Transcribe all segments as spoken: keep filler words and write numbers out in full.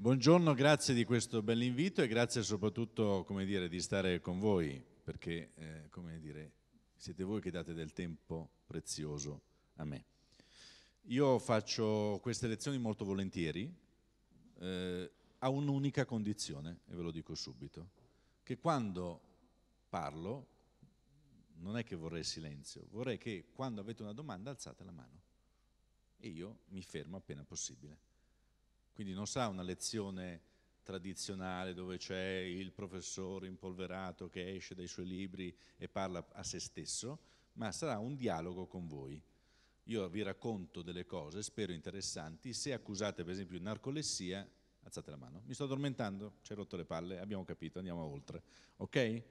Buongiorno, grazie di questo bell'invito e grazie soprattutto, come dire, di stare con voi, perché eh, come dire, siete voi che date del tempo prezioso a me. Io faccio queste lezioni molto volentieri, eh, a un'unica condizione, e ve lo dico subito, che quando parlo non è che vorrei silenzio, vorrei che quando avete una domanda alzate la mano e io mi fermo appena possibile. Quindi non sarà una lezione tradizionale dove c'è il professore impolverato che esce dai suoi libri e parla a se stesso, ma sarà un dialogo con voi. Io vi racconto delle cose, spero interessanti. Se accusate per esempio di narcolessia, alzate la mano. Mi sto addormentando, ci hai rotto le palle, abbiamo capito, andiamo oltre. Ok?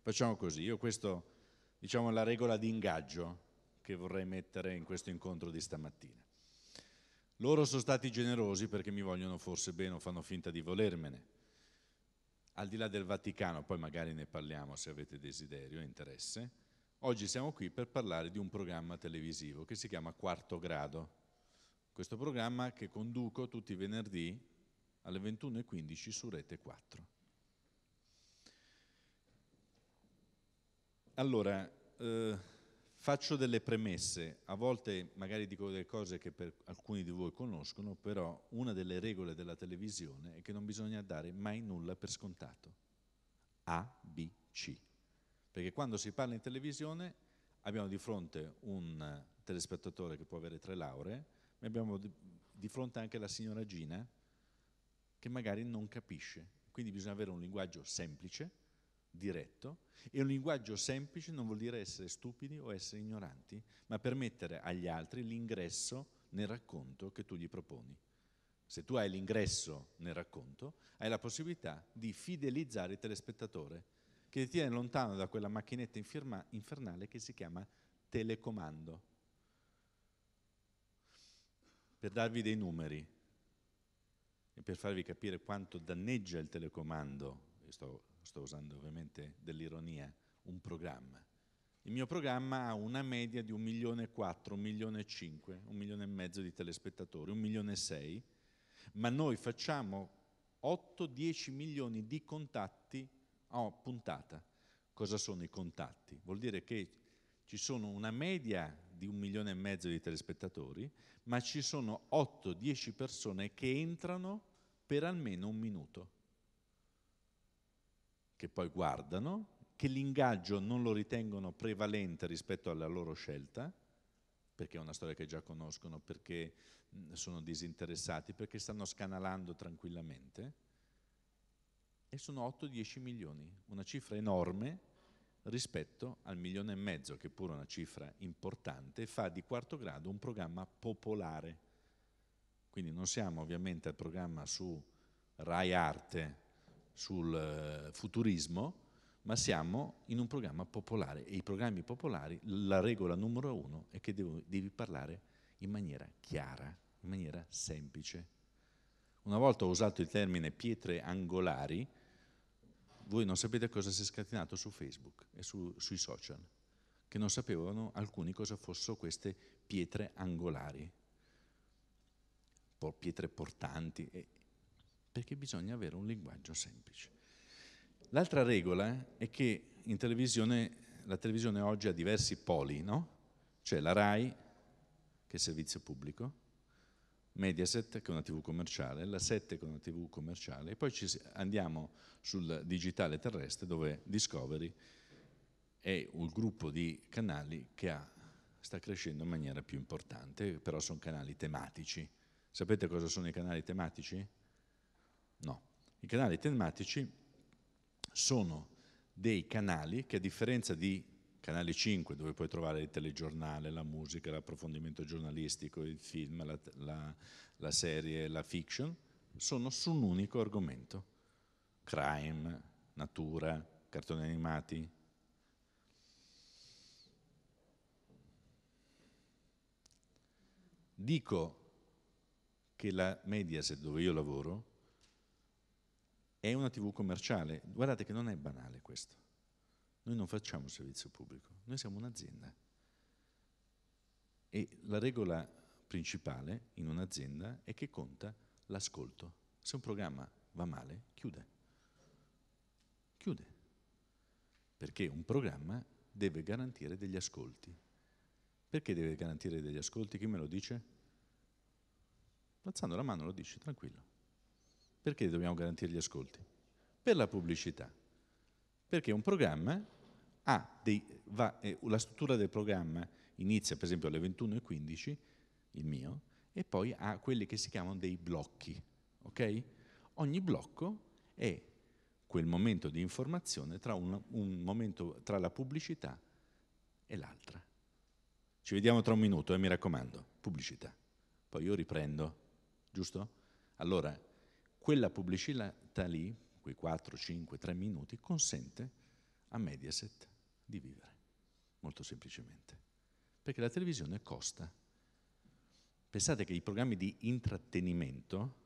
Facciamo così. Io questo, diciamo, è la regola di ingaggio che vorrei mettere in questo incontro di stamattina. Loro sono stati generosi perché mi vogliono forse bene o fanno finta di volermene. Al di là del Vaticano, poi magari ne parliamo se avete desiderio e interesse. Oggi siamo qui per parlare di un programma televisivo che si chiama Quarto Grado. Questo programma che conduco tutti i venerdì alle ventuno e quindici su Rete quattro. Allora, eh, faccio delle premesse, a volte magari dico delle cose che per alcuni di voi conoscono, però una delle regole della televisione è che non bisogna dare mai nulla per scontato. A, B, C. Perché quando si parla in televisione abbiamo di fronte un telespettatore che può avere tre lauree, ma abbiamo di fronte anche la signora Gina che magari non capisce. Quindi bisogna avere un linguaggio semplice, diretto, e un linguaggio semplice non vuol dire essere stupidi o essere ignoranti, ma permettere agli altri l'ingresso nel racconto che tu gli proponi. Se tu hai l'ingresso nel racconto, hai la possibilità di fidelizzare il telespettatore, che ti tiene lontano da quella macchinetta infernale che si chiama telecomando. Per darvi dei numeri e per farvi capire quanto danneggia il telecomando, io sto sto usando ovviamente dell'ironia, un programma. Il mio programma ha una media di un milione e quattro, un milione e cinque, un milione e mezzo di telespettatori, un milione e sei, ma noi facciamo otto dieci milioni di contatti a oh, puntata. Cosa sono i contatti? Vuol dire che ci sono una media di un milione e mezzo di telespettatori, ma ci sono otto dieci persone che entrano per almeno un minuto, che poi guardano, che l'ingaggio non lo ritengono prevalente rispetto alla loro scelta, perché è una storia che già conoscono, perché sono disinteressati, perché stanno scanalando tranquillamente, e sono otto dieci milioni, una cifra enorme rispetto al milione e mezzo, che è pure una cifra importante, fa di Quarto Grado un programma popolare. Quindi non siamo ovviamente al programma su Rai Arte, sul futurismo, ma siamo in un programma popolare, e i programmi popolari, la regola numero uno è che devo, devi parlare in maniera chiara, in maniera semplice. Una volta ho usato il termine pietre angolari, voi non sapete cosa si è scatenato su Facebook e su, sui social, che non sapevano alcuni cosa fossero queste pietre angolari, pietre portanti, e perché bisogna avere un linguaggio semplice. L'altra regola è che in televisione, la televisione oggi ha diversi poli, no? C'è la RAI, che è servizio pubblico, Mediaset, che è una tivù commerciale, la sette, che è una tivù commerciale, e poi ci andiamo sul digitale terrestre, dove Discovery è un gruppo di canali che ha, sta crescendo in maniera più importante, però sono canali tematici. Sapete cosa sono i canali tematici? No, i canali tematici sono dei canali che, a differenza di Canale cinque, dove puoi trovare il telegiornale, la musica, l'approfondimento giornalistico, il film, la, la, la serie, la fiction, sono su un unico argomento: crime, natura, cartoni animati. Dico che la Mediaset, dove io lavoro, è una tivù commerciale. Guardate che non è banale questo. Noi non facciamo servizio pubblico, noi siamo un'azienda. E la regola principale in un'azienda è che conta l'ascolto. Se un programma va male, chiude. Chiude. Perché un programma deve garantire degli ascolti. Perché deve garantire degli ascolti? Chi me lo dice? Alzando la mano lo dice, tranquillo. Perché dobbiamo garantire gli ascolti? Per la pubblicità. Perché un programma ha dei, va, eh, la struttura del programma inizia per esempio alle ventuno e quindici, il mio, e poi ha quelli che si chiamano dei blocchi. Okay? Ogni blocco è quel momento di informazione tra un, un momento tra la pubblicità e l'altra. Ci vediamo tra un minuto, eh, mi raccomando, pubblicità. Poi io riprendo, giusto? Allora, quella pubblicità lì, quei quattro, cinque, tre minuti, consente a Mediaset di vivere, molto semplicemente. Perché la televisione costa. Pensate che i programmi di intrattenimento,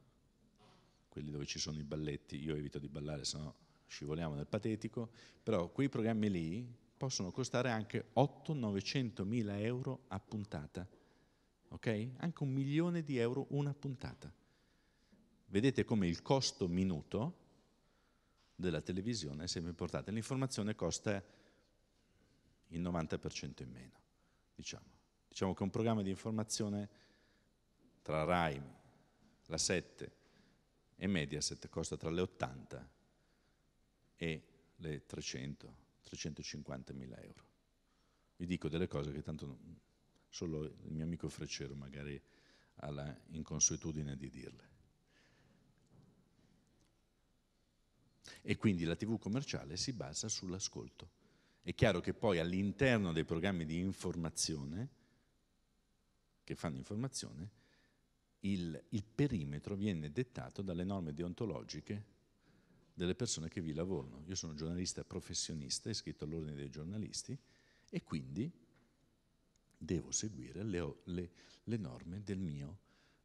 quelli dove ci sono i balletti, io evito di ballare, sennò scivoliamo nel patetico, però quei programmi lì possono costare anche otto-novecento mila euro a puntata, ok? Anche un milione di euro una puntata. Vedete come il costo minuto della televisione è sempre importante. L'informazione costa il novanta per cento in meno, diciamo. Diciamo che un programma di informazione tra Rai, la sette e Mediaset costa tra le ottanta e le trecentocinquantamila euro. Vi dico delle cose che tanto solo il mio amico Freccero magari ha la inconsuetudine di dirle. E quindi la tivù commerciale si basa sull'ascolto. È chiaro che poi all'interno dei programmi di informazione, che fanno informazione, il, il perimetro viene dettato dalle norme deontologiche delle persone che vi lavorano. Io sono giornalista professionista, iscritto all'ordine dei giornalisti, e quindi devo seguire le, le, le norme del mio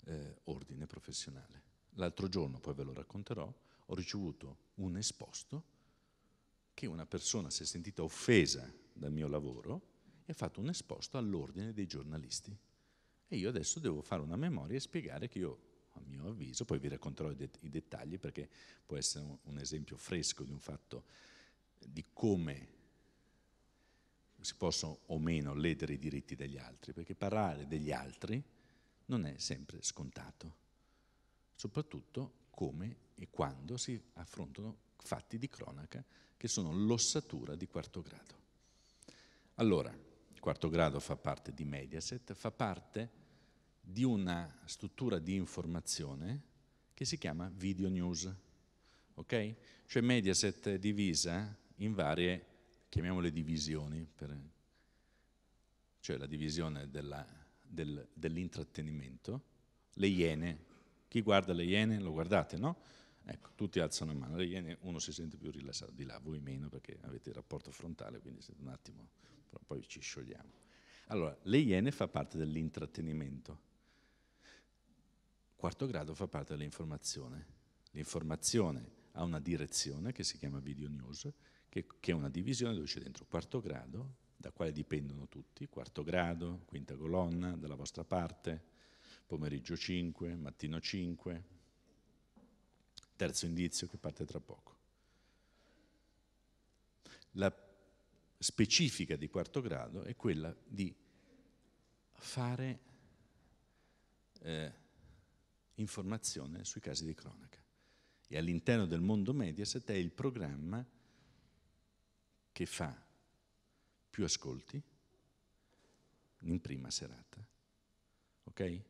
eh, ordine professionale. L'altro giorno, poi ve lo racconterò, ho ricevuto un esposto che una persona si è sentita offesa dal mio lavoro e ha fatto un esposto all'ordine dei giornalisti. E io adesso devo fare una memoria e spiegare che io, a mio avviso, poi vi racconterò i, det- i dettagli perché può essere un, un esempio fresco di un fatto di come si possono o meno ledere i diritti degli altri, perché parlare degli altri non è sempre scontato, soprattutto come e quando si affrontano fatti di cronaca che sono l'ossatura di Quarto Grado. Allora, Quarto Grado fa parte di Mediaset, fa parte di una struttura di informazione che si chiama Videonews, ok? Cioè Mediaset è divisa in varie, chiamiamole divisioni, per, cioè la divisione della, del, dell'intrattenimento, Le Iene, chi guarda Le Iene lo guardate, no? Ecco, tutti alzano la mano, Le Iene uno si sente più rilassato di là, voi meno perché avete il rapporto frontale, quindi siete un attimo, però poi ci sciogliamo. Allora, Le Iene fa parte dell'intrattenimento, Quarto Grado fa parte dell'informazione. L'informazione ha una direzione che si chiama Video News, che, che è una divisione dove c'è dentro Quarto Grado, da quale dipendono tutti, Quarto Grado, Quinta Colonna, dalla vostra parte, Pomeriggio cinque, Mattino cinque, Terzo Indizio che parte tra poco. La specifica di Quarto Grado è quella di fare eh, informazione sui casi di cronaca. E all'interno del mondo Mediaset è il programma che fa più ascolti in prima serata. Ok?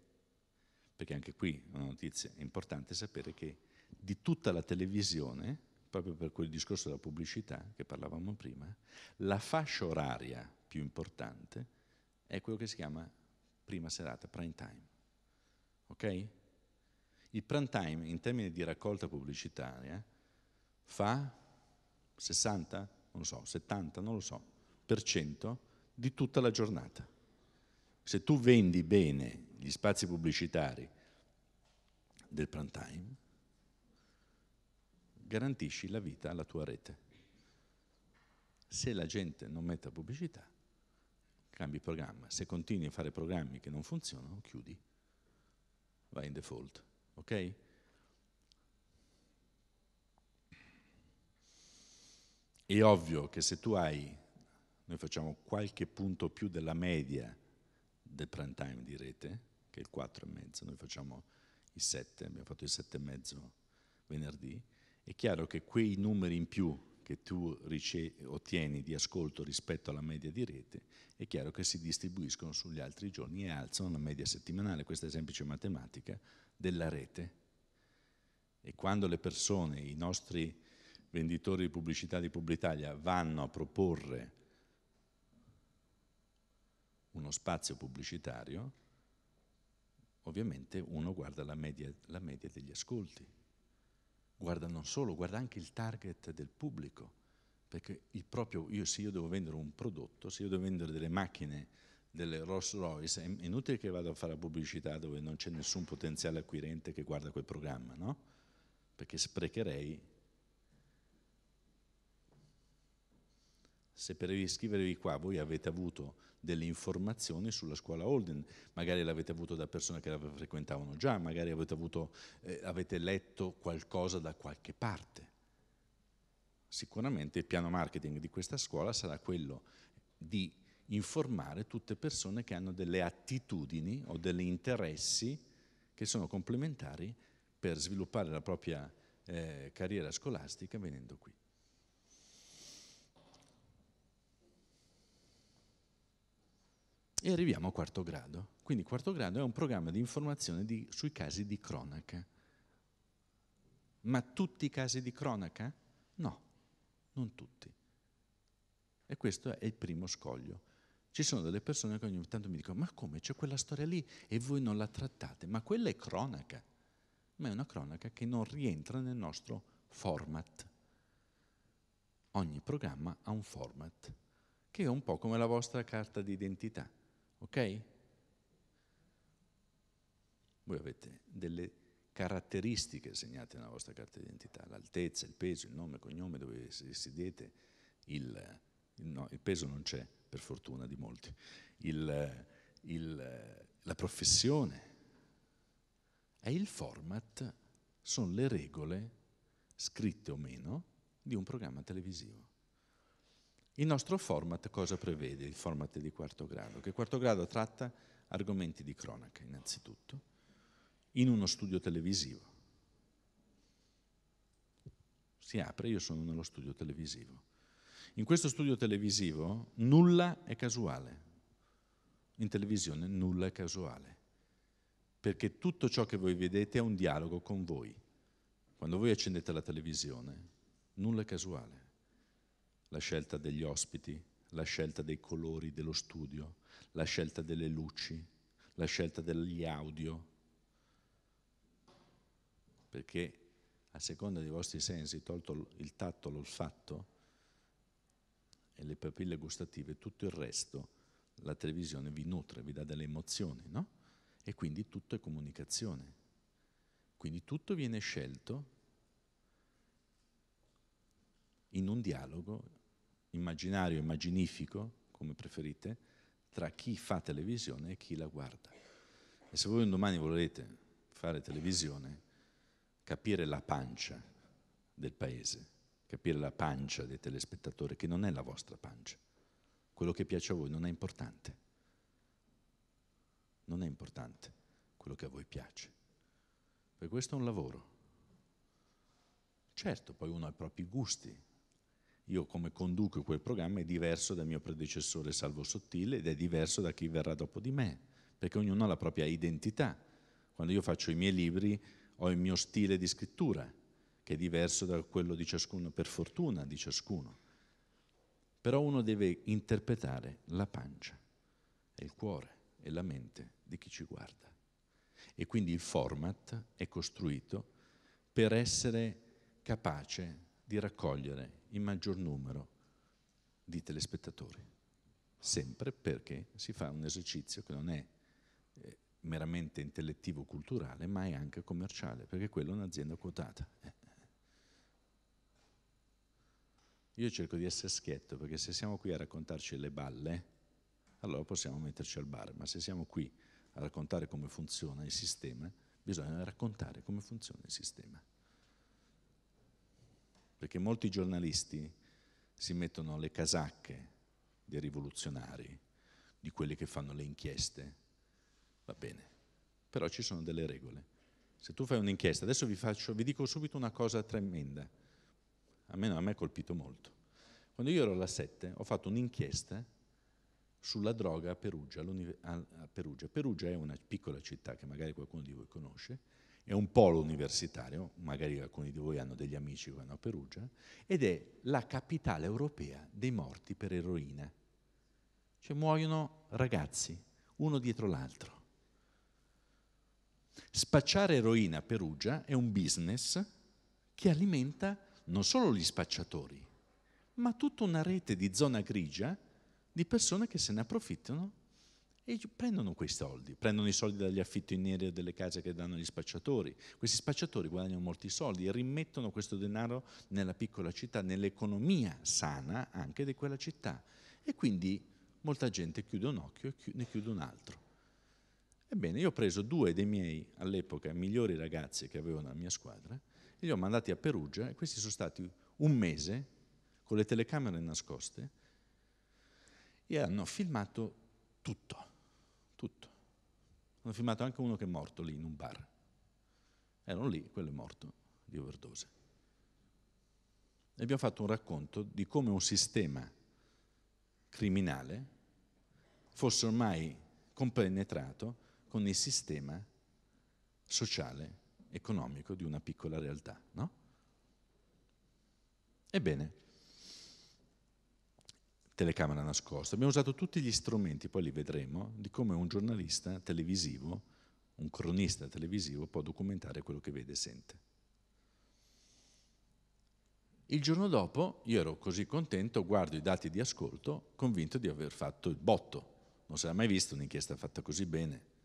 Perché anche qui una notizia è importante sapere che di tutta la televisione, proprio per quel discorso della pubblicità che parlavamo prima, la fascia oraria più importante è quello che si chiama prima serata, prime time. Ok? Il prime time in termini di raccolta pubblicitaria fa sessanta, non lo so, settanta, non lo so, per cento di tutta la giornata. Se tu vendi bene gli spazi pubblicitari del prime time, garantisci la vita alla tua rete. Se la gente non mette pubblicità, cambi programma. Se continui a fare programmi che non funzionano, chiudi, vai in default. Ok? È ovvio che se tu hai, noi facciamo qualche punto più della media del prime time di rete, che è il quattro e mezzo, noi facciamo il sette, abbiamo fatto il sette e mezzo venerdì, è chiaro che quei numeri in più che tu ottieni di ascolto rispetto alla media di rete, è chiaro che si distribuiscono sugli altri giorni e alzano la media settimanale, questa è semplice matematica, della rete. E quando le persone, i nostri venditori di pubblicità di Publitalia vanno a proporre uno spazio pubblicitario, ovviamente uno guarda la media, la media degli ascolti. Guarda non solo, guarda anche il target del pubblico, perché il proprio, io, se io devo vendere un prodotto, se io devo vendere delle macchine, delle Rolls Royce, è inutile che vado a fare pubblicità dove non c'è nessun potenziale acquirente che guarda quel programma, no? Perché sprecherei. Se per iscrivervi qua voi avete avuto delle informazioni sulla scuola Holden, magari l'avete avuto da persone che la frequentavano già, magari avete, avuto, eh, avete letto qualcosa da qualche parte. Sicuramente il piano marketing di questa scuola sarà quello di informare tutte persone che hanno delle attitudini o degli interessi che sono complementari per sviluppare la propria eh, carriera scolastica venendo qui. E arriviamo a Quarto Grado. Quindi Quarto Grado è un programma di informazione di, sui casi di cronaca. Ma tutti i casi di cronaca? No, non tutti. E questo è il primo scoglio. Ci sono delle persone che ogni tanto mi dicono: ma come, c'è quella storia lì e voi non la trattate? Ma quella è cronaca. Ma è una cronaca che non rientra nel nostro format. Ogni programma ha un format, che è un po' come la vostra carta d'identità. Ok? Voi avete delle caratteristiche segnate nella vostra carta d'identità, l'altezza, il peso, il nome, il cognome, dove sedete, il, no, il peso non c'è, per fortuna di molti, il, il, la professione. E il format sono le regole, scritte o meno, di un programma televisivo. Il nostro format cosa prevede? Il format di Quarto Grado, che Quarto Grado tratta argomenti di cronaca innanzitutto, in uno studio televisivo. Si apre, io sono nello studio televisivo. In questo studio televisivo nulla è casuale, in televisione nulla è casuale, perché tutto ciò che voi vedete è un dialogo con voi. Quando voi accendete la televisione, nulla è casuale. La scelta degli ospiti, la scelta dei colori dello studio, la scelta delle luci, la scelta degli audio, perché a seconda dei vostri sensi, tolto il tatto, l'olfatto e le papille gustative, tutto il resto, la televisione vi nutre, vi dà delle emozioni, no? E quindi tutto è comunicazione. Quindi tutto viene scelto in un dialogo immaginario, immaginifico, come preferite, tra chi fa televisione e chi la guarda. E se voi un domani volete fare televisione, capire la pancia del paese, capire la pancia dei telespettatori, che non è la vostra pancia, quello che piace a voi non è importante, non è importante quello che a voi piace, perché questo è un lavoro. Certo, poi uno ha i propri gusti. Io come conduco quel programma è diverso dal mio predecessore Salvo Sottile ed è diverso da chi verrà dopo di me, perché ognuno ha la propria identità. Quando io faccio i miei libri ho il mio stile di scrittura, che è diverso da quello di ciascuno, per fortuna di ciascuno. Però uno deve interpretare la pancia, e il cuore e la mente di chi ci guarda. E quindi il format è costruito per essere capace di raccogliere il maggior numero di telespettatori, sempre perché si fa un esercizio che non è eh, meramente intellettivo-culturale, ma è anche commerciale, perché quella è un'azienda quotata. Eh. Io cerco di essere schietto, perché se siamo qui a raccontarci le balle, allora possiamo metterci al bar, ma se siamo qui a raccontare come funziona il sistema, bisogna raccontare come funziona il sistema. Perché molti giornalisti si mettono le casacche dei rivoluzionari, di quelli che fanno le inchieste, va bene, però ci sono delle regole. Se tu fai un'inchiesta, adesso vi, faccio, vi dico subito una cosa tremenda, a me, a me ha colpito molto. Quando io ero alla sette ho fatto un'inchiesta sulla droga a Perugia, a Perugia. Perugia è una piccola città che magari qualcuno di voi conosce, è un polo universitario, magari alcuni di voi hanno degli amici che vanno a Perugia, ed è la capitale europea dei morti per eroina. Cioè muoiono ragazzi, uno dietro l'altro. Spacciare eroina a Perugia è un business che alimenta non solo gli spacciatori, ma tutta una rete di zona grigia di persone che se ne approfittano e prendono quei soldi, prendono i soldi dagli affitti neri delle case che danno agli spacciatori. Questi spacciatori guadagnano molti soldi e rimettono questo denaro nella piccola città, nell'economia sana anche di quella città. E quindi molta gente chiude un occhio e ne chiude un altro. Ebbene, io ho preso due dei miei, all'epoca, migliori ragazzi che avevo nella mia squadra e li ho mandati a Perugia e questi sono stati un mese con le telecamere nascoste e hanno filmato tutto, tutto. Hanno filmato anche uno che è morto lì in un bar. Erano lì, quello è morto di overdose. E abbiamo fatto un racconto di come un sistema criminale fosse ormai compenetrato con il sistema sociale, economico di una piccola realtà, no? Ebbene, telecamera nascosta, abbiamo usato tutti gli strumenti, poi li vedremo, di come un giornalista televisivo, un cronista televisivo può documentare quello che vede e sente. Il giorno dopo io ero così contento, guardo i dati di ascolto, convinto di aver fatto il botto. Non si era mai vista un'inchiesta fatta così bene.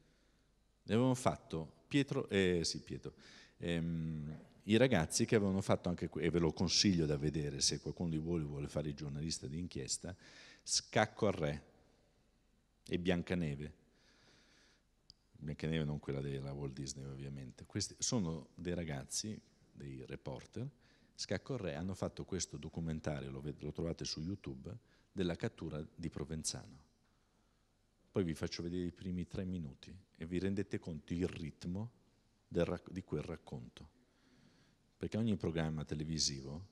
Ne avevano fatto Pietro, eh, sì, Pietro ehm, i ragazzi che avevano fatto anche, e ve lo consiglio da vedere se qualcuno di voi vuole fare il giornalista di inchiesta, Scacco al Re e Biancaneve. Biancaneve non quella della Walt Disney ovviamente. Questi sono dei ragazzi, dei reporter, Scacco al Re, hanno fatto questo documentario, lo, lo trovate su YouTube, della cattura di Provenzano. Poi vi faccio vedere i primi tre minuti e vi rendete conto il ritmo del, di quel racconto. Perché ogni programma televisivo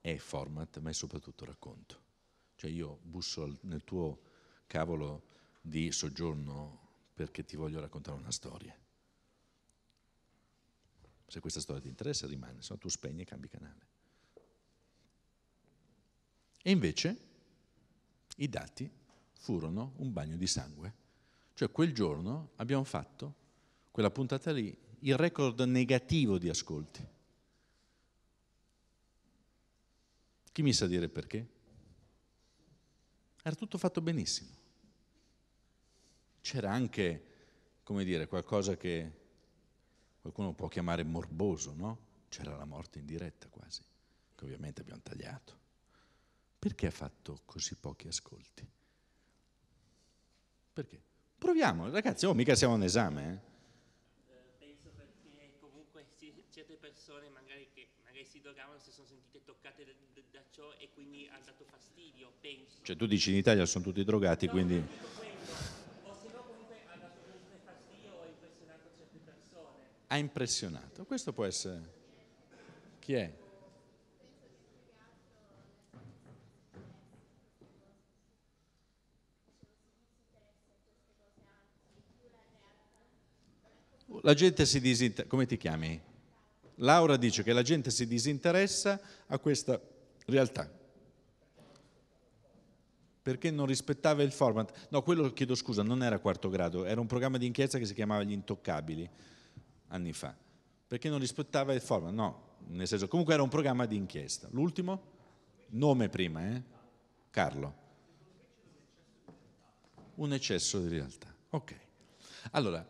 è format, ma è soprattutto racconto. Cioè io busso al, nel tuo cavolo di soggiorno perché ti voglio raccontare una storia. Se questa storia ti interessa rimane, se no tu spegni e cambi canale. E invece i dati furono un bagno di sangue. Cioè quel giorno abbiamo fatto, quella puntata lì, il record negativo di ascolti. Chi mi sa dire perché? Era tutto fatto benissimo. C'era anche, come dire, qualcosa che qualcuno può chiamare morboso, no? C'era la morte in diretta quasi, che ovviamente abbiamo tagliato. Perché ha fatto così pochi ascolti? Perché? Proviamo, ragazzi, oh, mica siamo a un esame. Eh? Penso perché comunque certe persone magari che magari si drogavano si sono sentite toccate da, da, da ciò e quindi ha dato fastidio, penso. Cioè tu dici in Italia sono tutti drogati, no, quindi... Ha impressionato, questo può essere, chi è? La gente si disinteressa, come ti chiami? Laura dice che la gente si disinteressa a questa realtà, perché non rispettava il format, no quello chiedo scusa, non era Quarto Grado, era un programma di inchiesta che si chiamava Gli Intoccabili, anni fa, perché non rispettava il format, no, nel senso, comunque era un programma di inchiesta. L'ultimo? Nome prima, eh? Carlo. Un eccesso di realtà, ok. Allora,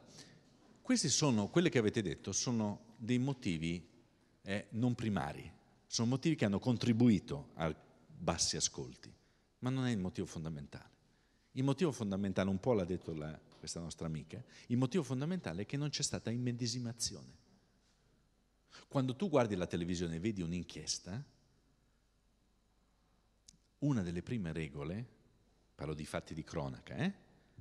questi sono, quelli che avete detto, sono dei motivi eh, non primari, sono motivi che hanno contribuito a bassi ascolti, ma non è il motivo fondamentale. Il motivo fondamentale, un po' l'ha detto la questa nostra amica, il motivo fondamentale è che non c'è stata immedesimazione. Quando tu guardi la televisione e vedi un'inchiesta, una delle prime regole, parlo di fatti di cronaca, eh,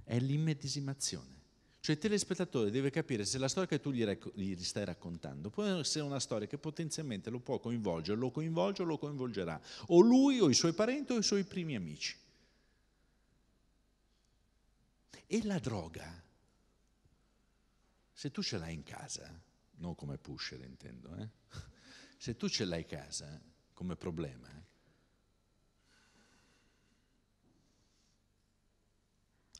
è l'immedesimazione. Cioè il telespettatore deve capire se la storia che tu gli, racco- gli stai raccontando può essere una storia che potenzialmente lo può coinvolgere, lo coinvolge o lo coinvolgerà, o lui o i suoi parenti o i suoi primi amici. E la droga, se tu ce l'hai in casa, non come pusher intendo, eh? Se tu ce l'hai in casa come problema, eh?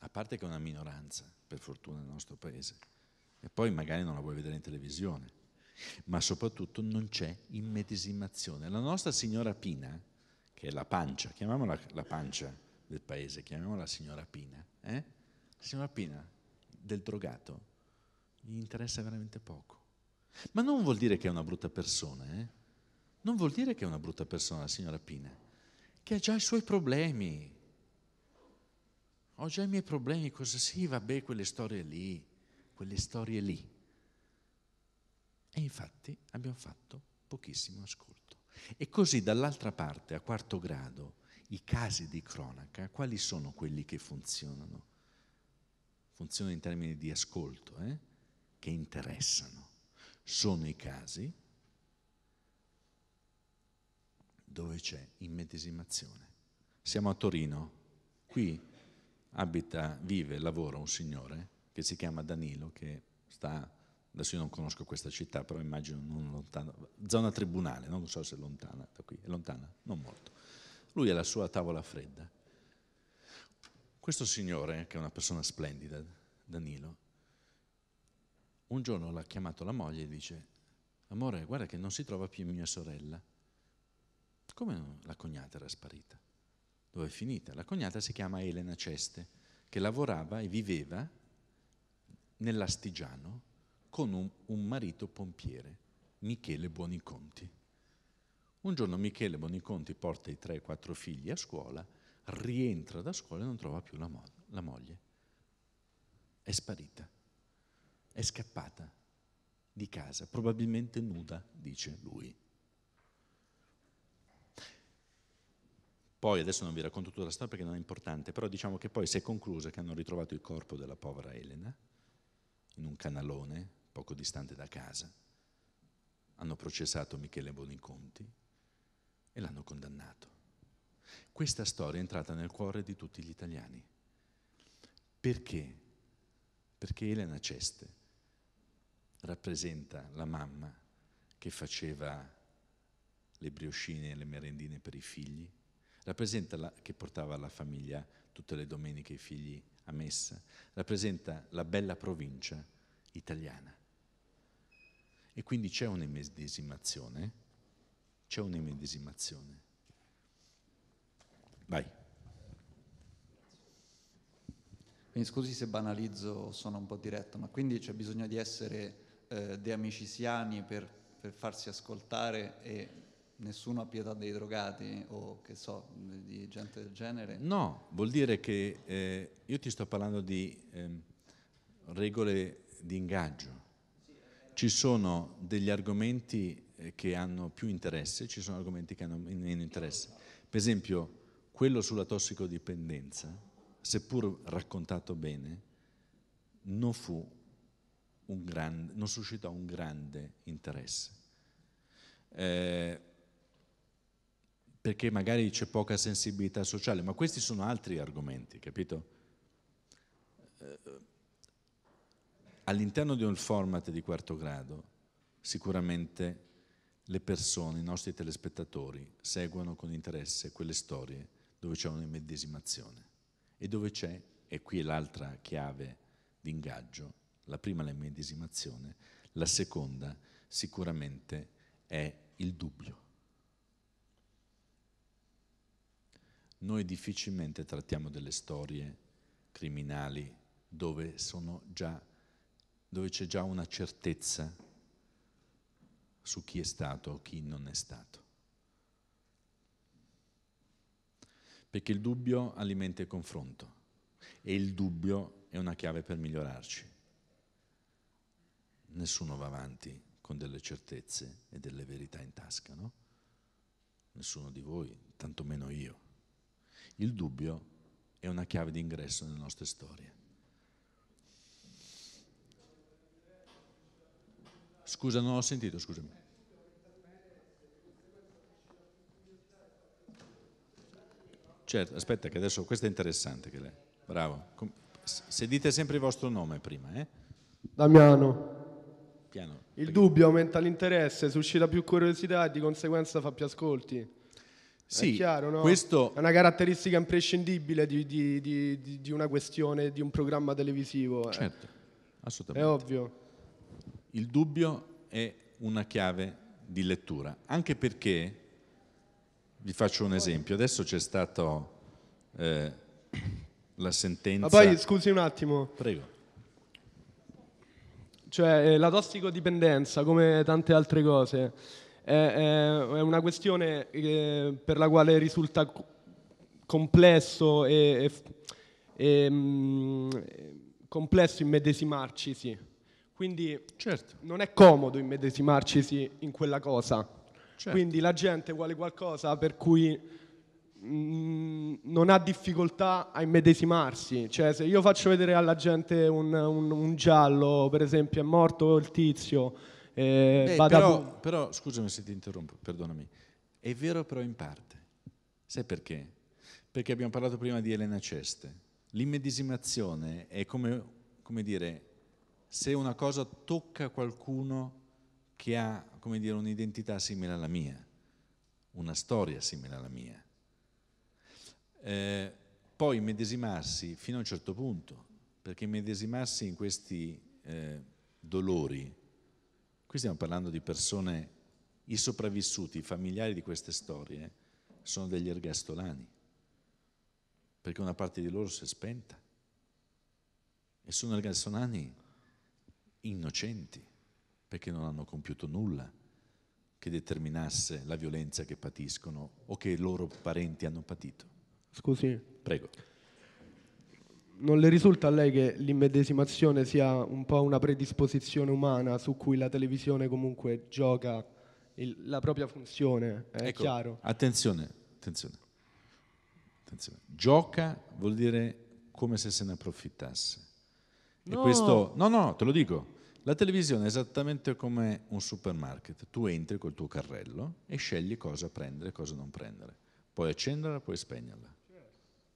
A parte che è una minoranza, per fortuna, nel nostro paese, e poi magari non la vuoi vedere in televisione, ma soprattutto non c'è immedesimazione. La nostra signora Pina, che è la pancia, chiamiamola la pancia del paese, chiamiamola signora Pina, eh? La signora Pina del drogato gli interessa veramente poco. Ma non vuol dire che è una brutta persona, eh? Non vuol dire che è una brutta persona la signora Pina, che ha già i suoi problemi. Ho già i miei problemi, cosa sì, vabbè, quelle storie lì, quelle storie lì. E infatti abbiamo fatto pochissimo ascolto. E così dall'altra parte, a quarto grado, i casi di cronaca, quali sono quelli che funzionano? Funzionano in termini di ascolto, eh? Che interessano. Sono i casi dove c'è immedesimazione. Siamo a Torino, qui abita, vive, lavora un signore che si chiama Danilo, che sta, adesso io non conosco questa città, però immagino non lontana, zona Tribunale, non so se è lontana da qui, è lontana, non molto. Lui ha la sua tavola fredda. Questo signore, che è una persona splendida, Danilo, un giorno l'ha chiamato la moglie e dice: amore, guarda che non si trova più mia sorella. Come la cognata era sparita? Dove è finita? La cognata si chiama Elena Ceste, che lavorava e viveva nell'Astigiano con un, un marito pompiere, Michele Buoniconti. Un giorno Michele Buoniconti porta i tre o quattro figli a scuola, rientra da scuola e non trova più la, mo- la moglie. È sparita, è scappata di casa, probabilmente nuda, dice lui. Poi, adesso non vi racconto tutta la storia perché non è importante, però diciamo che poi si è conclusa che hanno ritrovato il corpo della povera Elena in un canalone poco distante da casa. Hanno processato Michele Buoniconti e l'hanno condannato. Questa storia è entrata nel cuore di tutti gli italiani. Perché? Perché Elena Ceste rappresenta la mamma che faceva le briochine e le merendine per i figli, rappresenta la che portava la famiglia tutte le domeniche i figli a messa, rappresenta la bella provincia italiana. E quindi c'è un'immedesimazione, c'è un'immedesimazione. Vai. Quindi scusi se banalizzo, sono un po' diretto, ma quindi c'è bisogno di essere eh, dei amicisiani per, per farsi ascoltare e nessuno ha pietà dei drogati o che so, di gente del genere? No, vuol dire che eh, io ti sto parlando di eh, regole di ingaggio. Ci sono degli argomenti che hanno più interesse, ci sono argomenti che hanno meno interesse. Per esempio, quello sulla tossicodipendenza, seppur raccontato bene, non fu un grande, non suscitò un grande interesse. Eh, perché magari c'è poca sensibilità sociale, ma questi sono altri argomenti, capito? All'interno di un format di quarto grado, sicuramente le persone, i nostri telespettatori, seguono con interesse quelle storie dove c'è un'immedesimazione e dove c'è, e qui è l'altra chiave di ingaggio, la prima è l'immedesimazione, la seconda sicuramente è il dubbio. Noi difficilmente trattiamo delle storie criminali dove, sono già, dove c'è già una certezza su chi è stato o chi non è stato. Perché il dubbio alimenta il confronto e il dubbio è una chiave per migliorarci. Nessuno va avanti con delle certezze e delle verità in tasca, no? Nessuno di voi, tantomeno io. Il dubbio è una chiave di ingresso nelle nostre storie. Scusa, non ho sentito, scusami. Certo, aspetta che adesso, questo è interessante che lei, bravo. Se dite sempre il vostro nome prima, eh? Damiano. Piano, il perché... dubbio aumenta l'interesse, suscita più curiosità e di conseguenza fa più ascolti. Sì, è chiaro, no? Questo... è una caratteristica imprescindibile di, di, di, di una questione, di un programma televisivo. Certo, eh. assolutamente. È ovvio. Il dubbio è una chiave di lettura, anche perché, vi faccio un esempio, adesso c'è stata eh, la sentenza... Ma poi, scusi un attimo. Prego. Cioè, la tossicodipendenza, come tante altre cose, è, è una questione eh, per la quale risulta complesso e, e, e mh, complesso immedesimarcisi. Quindi certo. non è comodo immedesimarcisi in quella cosa. Certo. Quindi la gente vuole qualcosa per cui mh, non ha difficoltà a immedesimarsi. Cioè, se io faccio vedere alla gente un, un, un giallo, per esempio, è morto il tizio. Eh, Beh, però, bu- però, scusami se ti interrompo, perdonami. È vero però in parte. Sai perché? Perché abbiamo parlato prima di Elena Ceste. L'immedesimazione è come, come dire, se una cosa tocca qualcuno che ha, come dire, un'identità simile alla mia, una storia simile alla mia. Eh, poi immedesimarsi fino a un certo punto, perché immedesimarsi in questi eh, dolori, qui stiamo parlando di persone, i sopravvissuti, i familiari di queste storie, sono degli ergastolani, perché una parte di loro si è spenta e sono ergastolani innocenti, perché non hanno compiuto nulla che determinasse la violenza che patiscono o che i loro parenti hanno patito. Scusi. Prego. Non le risulta a lei che l'immedesimazione sia un po' una predisposizione umana su cui la televisione comunque gioca il, la propria funzione? È ecco, chiaro? Attenzione, attenzione, attenzione. Gioca vuol dire come se se ne approfittasse. No. E questo, no, no, te lo dico. La televisione è esattamente come un supermarket. Tu entri col tuo carrello e scegli cosa prendere e cosa non prendere. Puoi accenderla, puoi spegnerla.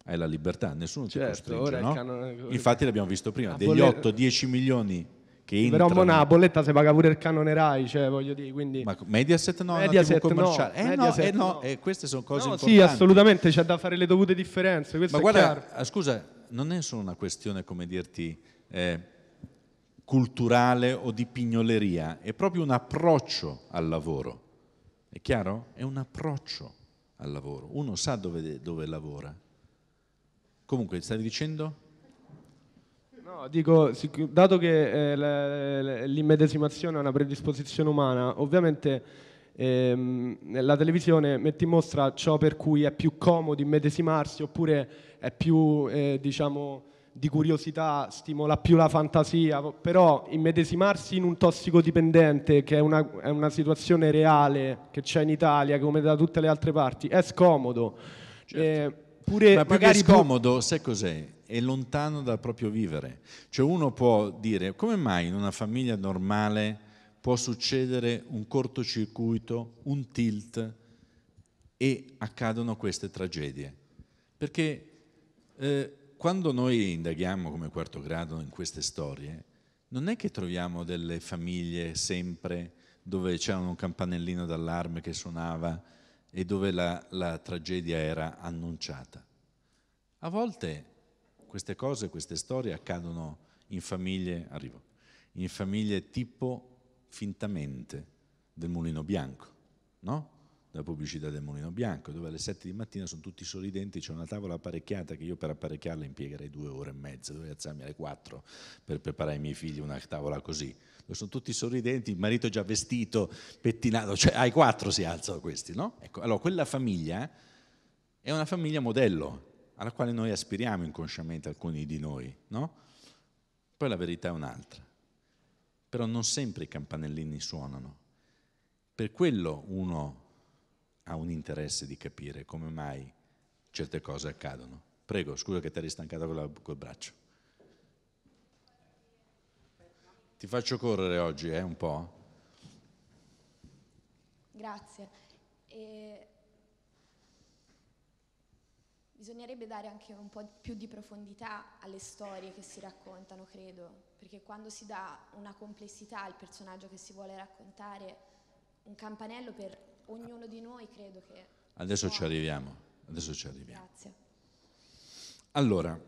Hai la libertà, nessuno certo, ti costringe, no? Canone... Infatti l'abbiamo visto prima, la degli bolle... otto dieci milioni che entrano... Però una bolletta si paga pure il canone Rai, cioè voglio dire, quindi... Ma Mediaset no, Mediaset no, commerciale. No, eh Mediaset no, eh no, no. Eh, queste sono cose no, importanti. Sì, assolutamente, c'è da fare le dovute differenze, questo ma è guarda, chiaro. Scusa, non è solo una questione, come dirti... Eh, culturale o di pignoleria, è proprio un approccio al lavoro, è chiaro? È un approccio al lavoro, uno sa dove, dove lavora. Comunque, stavi dicendo? No, dico, dato che eh, l'immedesimazione è una predisposizione umana, ovviamente eh, la televisione mette in mostra ciò per cui è più comodo immedesimarsi oppure è più, eh, diciamo... di curiosità, stimola più la fantasia, però immedesimarsi in un tossicodipendente, che è una, è una situazione reale che c'è in Italia come da tutte le altre parti, è scomodo. Certo. Eh, pure ma più che scomodo, pu- sai cos'è? È lontano dal proprio vivere. Cioè uno può dire, come mai in una famiglia normale può succedere un cortocircuito, un tilt e accadono queste tragedie? Perché... Eh, quando noi indaghiamo come Quarto Grado in queste storie, non è che troviamo delle famiglie sempre dove c'era un campanellino d'allarme che suonava e dove la, la tragedia era annunciata. A volte queste cose, queste storie accadono in famiglie, arrivo, in famiglie tipo fintamente del Mulino Bianco, no? La pubblicità del Mulino Bianco, dove alle sette di mattina sono tutti sorridenti, c'è una tavola apparecchiata che io per apparecchiarla impiegherei due ore e mezza, dovrei alzarmi alle quattro per preparare ai miei figli una tavola così, dove sono tutti sorridenti, il marito già vestito, pettinato, cioè ai quattro si alzano questi, no? Ecco, allora quella famiglia è una famiglia modello, alla quale noi aspiriamo inconsciamente alcuni di noi, no? Poi la verità è un'altra, però non sempre i campanellini suonano, per quello uno ha un interesse di capire come mai certe cose accadono. Prego, scusa che ti eri stancata con la, col braccio. Ti faccio correre oggi, eh, un po'. Grazie. E... bisognerebbe dare anche un po' più di profondità alle storie che si raccontano, credo, perché quando si dà una complessità al personaggio che si vuole raccontare, un campanello per ognuno di noi, credo che... Adesso ci arriviamo, adesso ci arriviamo. Grazie. Allora,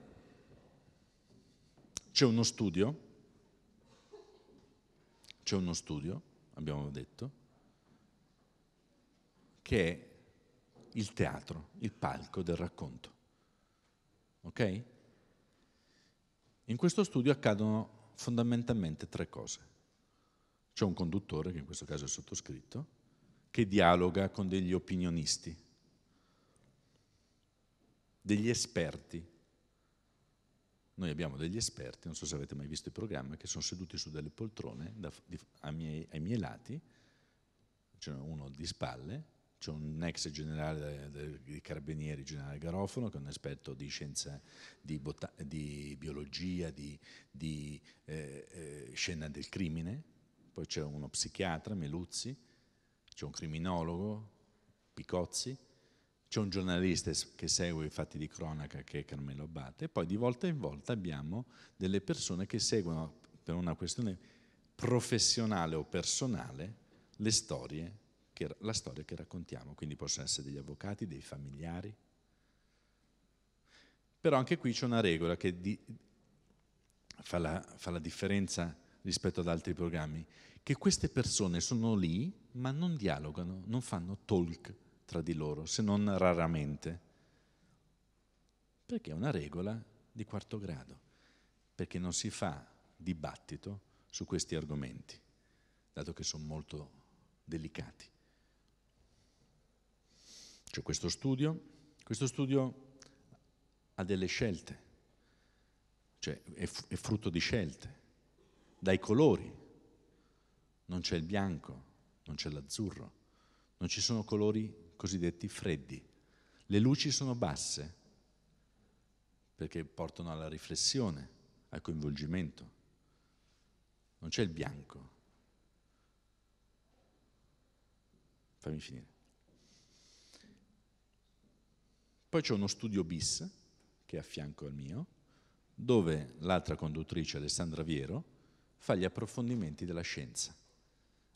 c'è uno studio, c'è uno studio, abbiamo detto, che è il teatro, il palco del racconto. Ok? In questo studio accadono fondamentalmente tre cose. C'è un conduttore, che in questo caso è sottoscritto, che dialoga con degli opinionisti, degli esperti. Noi abbiamo degli esperti, non so se avete mai visto il programma, che sono seduti su delle poltrone da, di, ai, miei, ai miei lati, c'è uno di spalle, c'è un ex generale dei carabinieri, generale Garofano, che è un esperto di scienza, di, di biologia, di, di eh, eh, scena del crimine, poi c'è uno psichiatra, Meluzzi, c'è un criminologo, Picozzi, c'è un giornalista che segue i fatti di cronaca, che è Carmelo Abate, e poi di volta in volta abbiamo delle persone che seguono, per una questione professionale o personale, le storie Che, la storia che raccontiamo, quindi possono essere degli avvocati, dei familiari. Però anche qui c'è una regola che di, fa, la, fa la differenza rispetto ad altri programmi, che queste persone sono lì ma non dialogano, non fanno talk tra di loro, se non raramente, perché è una regola di quarto grado, perché non si fa dibattito su questi argomenti, dato che sono molto delicati. C'è questo studio, questo studio ha delle scelte, cioè è, è frutto di scelte, dai colori, non c'è il bianco, non c'è l'azzurro, non ci sono colori cosiddetti freddi, le luci sono basse perché portano alla riflessione, al coinvolgimento, non c'è il bianco. Fammi finire. Poi c'è uno studio bis, che è a fianco al mio, dove l'altra conduttrice, Alessandra Viero, fa gli approfondimenti della scienza.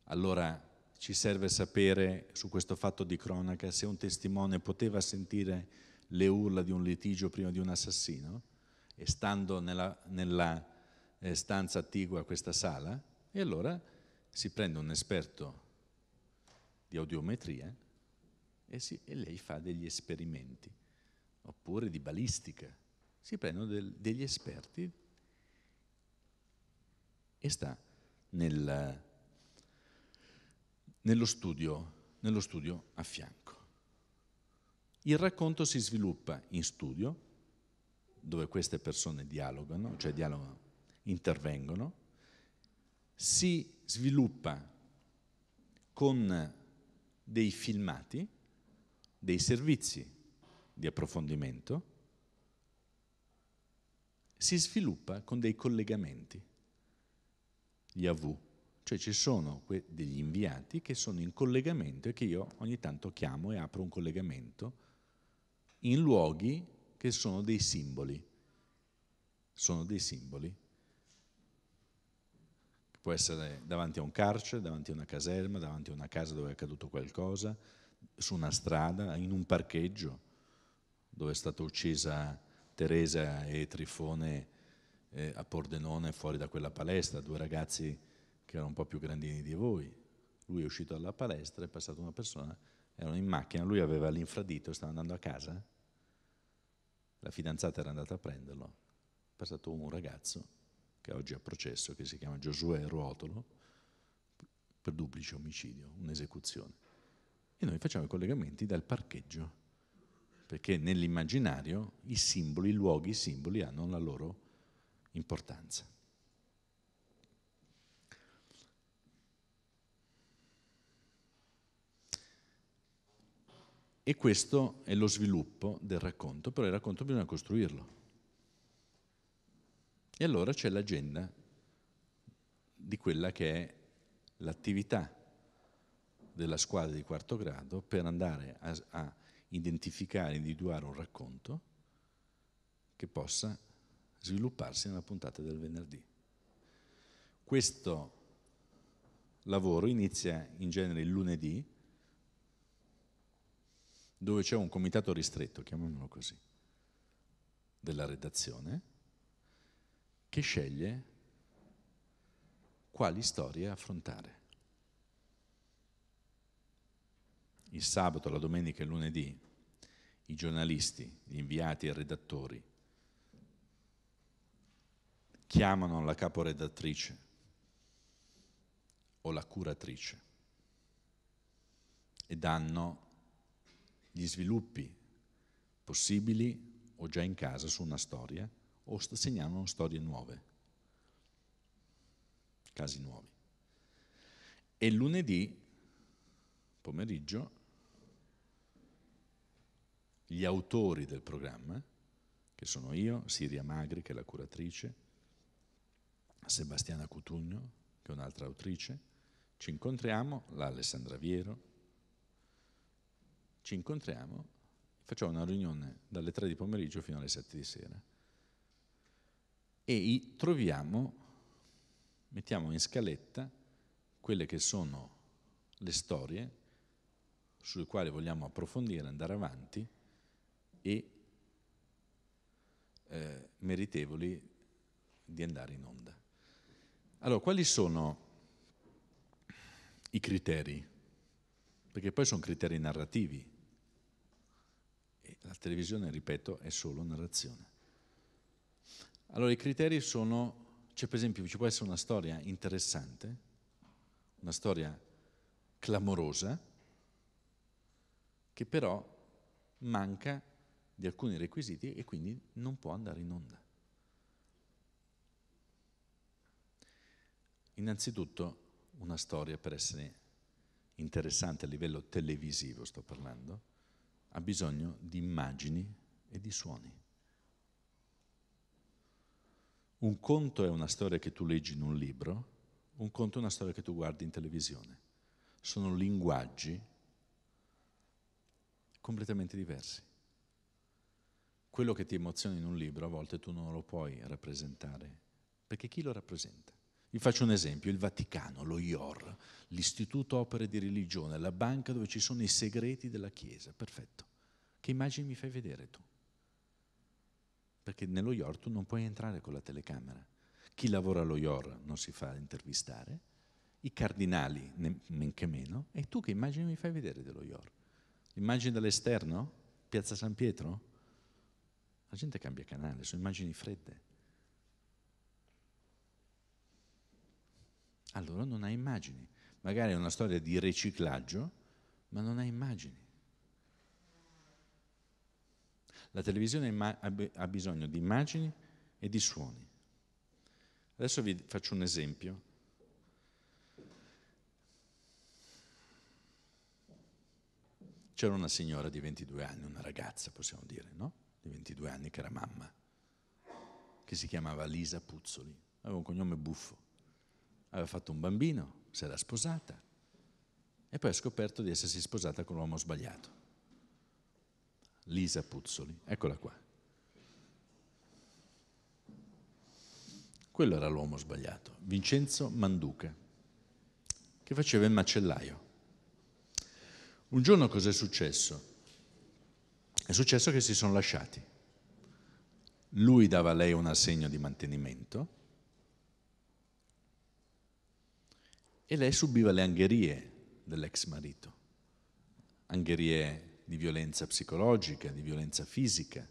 Allora ci serve sapere su questo fatto di cronaca se un testimone poteva sentire le urla di un litigio prima di un assassino, e stando nella, nella eh, stanza attigua a questa sala, e allora si prende un esperto di audiometria e, si, e lei fa degli esperimenti, oppure di balistica, si prendono del, degli esperti e sta nel, nello, studio, nello studio a fianco. Il racconto si sviluppa in studio, dove queste persone dialogano, cioè dialogano, intervengono, si sviluppa con dei filmati, dei servizi di approfondimento, si sviluppa con dei collegamenti, gli A V, cioè ci sono degli inviati che sono in collegamento e che io ogni tanto chiamo e apro un collegamento in luoghi che sono dei simboli, sono dei simboli. Può essere davanti a un carcere, davanti a una caserma, davanti a una casa dove è accaduto qualcosa, su una strada, in un parcheggio, dove è stata uccisa Teresa e Trifone eh, a Pordenone, fuori da quella palestra, due ragazzi che erano un po' più grandini di voi. Lui è uscito dalla palestra, è passata una persona, erano in macchina, lui aveva l'infradito, stava andando a casa, la fidanzata era andata a prenderlo, è passato un ragazzo, che oggi è a processo, che si chiama Giosuè Ruotolo, per duplice omicidio, un'esecuzione. E noi facciamo i collegamenti dal parcheggio, perché nell'immaginario i simboli, i luoghi, i simboli hanno la loro importanza. E questo è lo sviluppo del racconto, però il racconto bisogna costruirlo. E allora c'è l'agenda di quella che è l'attività della squadra di quarto grado per andare a, a identificare, individuare un racconto che possa svilupparsi nella puntata del venerdì. Questo lavoro inizia in genere il lunedì, dove c'è un comitato ristretto, chiamiamolo così, della redazione, che sceglie quali storie affrontare. Il sabato, la domenica e il lunedì i giornalisti, gli inviati e i redattori chiamano la caporedattrice o la curatrice e danno gli sviluppi possibili o già in casa su una storia, o segnalano storie nuove, casi nuovi. E lunedì pomeriggio gli autori del programma, che sono io, Siria Magri, che è la curatrice, Sebastiana Cutugno, che è un'altra autrice, ci incontriamo, la Alessandra Viero, ci incontriamo, facciamo una riunione dalle tre di pomeriggio fino alle sette di sera, e troviamo, mettiamo in scaletta quelle che sono le storie sulle quali vogliamo approfondire, andare avanti e eh, meritevoli di andare in onda. Allora, quali sono i criteri? Perché poi sono criteri narrativi. E la televisione, ripeto, è solo narrazione. Allora i criteri sono, cioè per esempio ci può essere una storia interessante, una storia clamorosa, che però manca di alcuni requisiti e quindi non può andare in onda. Innanzitutto una storia per essere interessante a livello televisivo, sto parlando, ha bisogno di immagini e di suoni. Un conto è una storia che tu leggi in un libro, un conto è una storia che tu guardi in televisione. Sono linguaggi completamente diversi. Quello che ti emoziona in un libro a volte tu non lo puoi rappresentare, perché chi lo rappresenta? Vi faccio un esempio, il Vaticano, lo I O R, l'Istituto Opere di Religione, la banca dove ci sono i segreti della Chiesa, perfetto. Che immagini mi fai vedere tu? Perché nello I O R tu non puoi entrare con la telecamera. Chi lavora allo I O R non si fa intervistare, i cardinali men che meno, e tu che immagini mi fai vedere dello I O R? Immagini dall'esterno? Piazza San Pietro? La gente cambia canale, sono immagini fredde. Allora non ha immagini. Magari è una storia di riciclaggio, ma non ha immagini. La televisione ha bisogno di immagini e di suoni. Adesso vi faccio un esempio. C'era una signora di ventidue anni, una ragazza possiamo dire, no? Di ventidue anni che era mamma, che si chiamava Lisa Puzzoli, aveva un cognome buffo. Aveva fatto un bambino, si era sposata e poi ha scoperto di essersi sposata con l'uomo sbagliato. Lisa Puzzoli, eccola qua. Quello era l'uomo sbagliato, Vincenzo Manduca, che faceva il macellaio. Un giorno cosa è successo? È successo che si sono lasciati. Lui dava a lei un assegno di mantenimento e lei subiva le angherie dell'ex marito, angherie di violenza psicologica, di violenza fisica.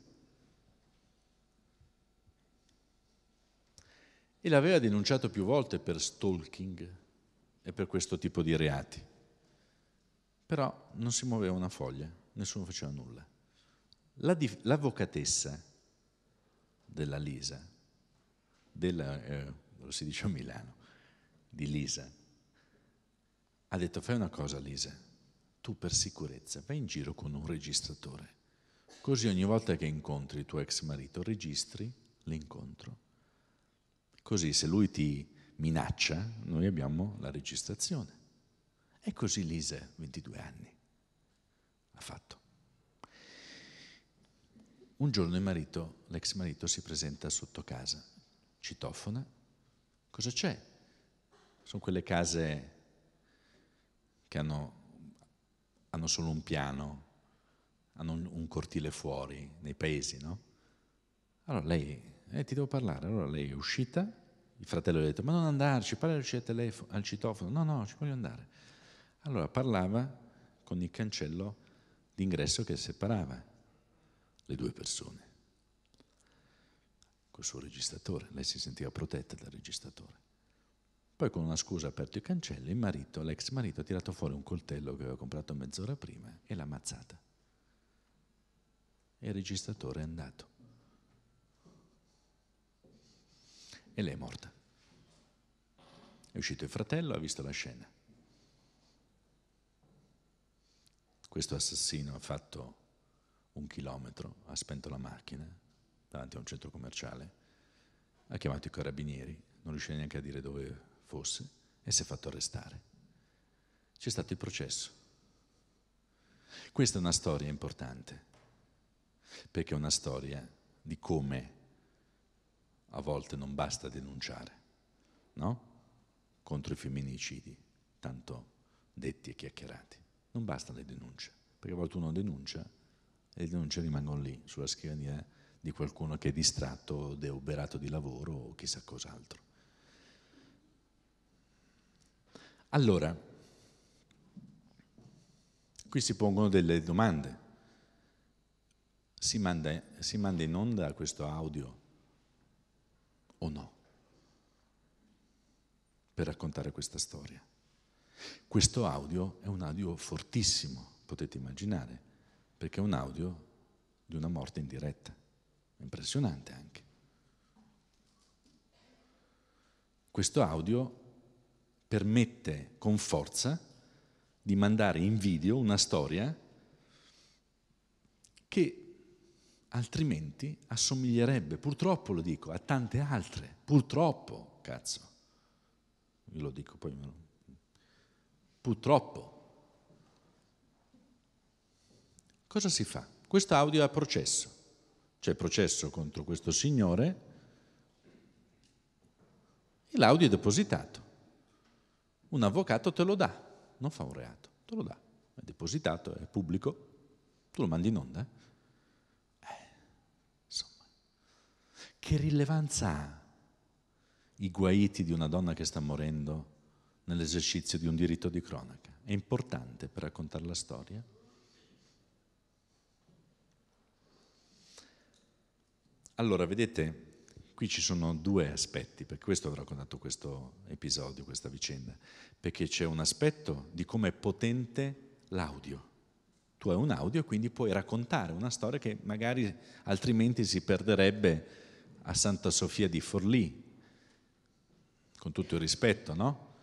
E l'aveva denunciato più volte per stalking e per questo tipo di reati. Però non si muoveva una foglia, nessuno faceva nulla. L'avvocatessa della Lisa, della, eh, lo si dice a Milano, di Lisa, ha detto, fai una cosa Lisa, tu per sicurezza vai in giro con un registratore, così ogni volta che incontri il tuo ex marito registri l'incontro. Così se lui ti minaccia, noi abbiamo la registrazione. E così Lisa, ventidue anni, l'ha fatto. Un giorno il marito, l'ex marito si presenta sotto casa, citofona, cosa c'è? Sono quelle case che hanno, hanno solo un piano, hanno un, un cortile fuori, nei paesi, no? Allora lei, eh, ti devo parlare, allora lei è uscita, il fratello le ha detto, ma non andarci, parlaci al citofono, no, no, ci voglio andare. Allora parlava con il cancello d'ingresso che separava le due persone, col suo registratore, lei si sentiva protetta dal registratore. Poi con una scusa ha aperto il cancello, il marito, l'ex marito ha tirato fuori un coltello che aveva comprato mezz'ora prima e l'ha ammazzata. E il registratore è andato. E lei è morta. È uscito il fratello, ha visto la scena. Questo assassino ha fatto un chilometro, ha spento la macchina davanti a un centro commerciale, ha chiamato i carabinieri, non riusciva neanche a dire dove fosse e si è fatto arrestare. C'è stato il processo. Questa è una storia importante, perché è una storia di come a volte non basta denunciare, no? Contro i femminicidi, tanto detti e chiacchierati. Non basta le denunce, perché a volte uno denuncia e le denunce rimangono lì, sulla scrivania di qualcuno che è distratto, deuberato di lavoro o chissà cos'altro. Allora, qui si pongono delle domande. Si manda, si manda in onda questo audio o no? Per raccontare questa storia. Questo audio è un audio fortissimo, potete immaginare, perché è un audio di una morte in diretta. Impressionante anche. Questo audio permette con forza di mandare in video una storia che altrimenti assomiglierebbe, purtroppo lo dico, a tante altre. Purtroppo, cazzo. Io lo dico poi. Purtroppo. Cosa si fa? Questo audio è a processo. C'è processo contro questo signore e l'audio è depositato. Un avvocato te lo dà, non fa un reato, te lo dà, è depositato, è pubblico, tu lo mandi in onda. Eh, insomma, che rilevanza ha i guaiti di una donna che sta morendo nell'esercizio di un diritto di cronaca? È importante per raccontare la storia? Allora, vedete, qui ci sono due aspetti, per questo ho raccontato questo episodio, questa vicenda, perché c'è un aspetto di come è potente l'audio. Tu hai un audio e quindi puoi raccontare una storia che magari altrimenti si perderebbe a Santa Sofia di Forlì, con tutto il rispetto, no?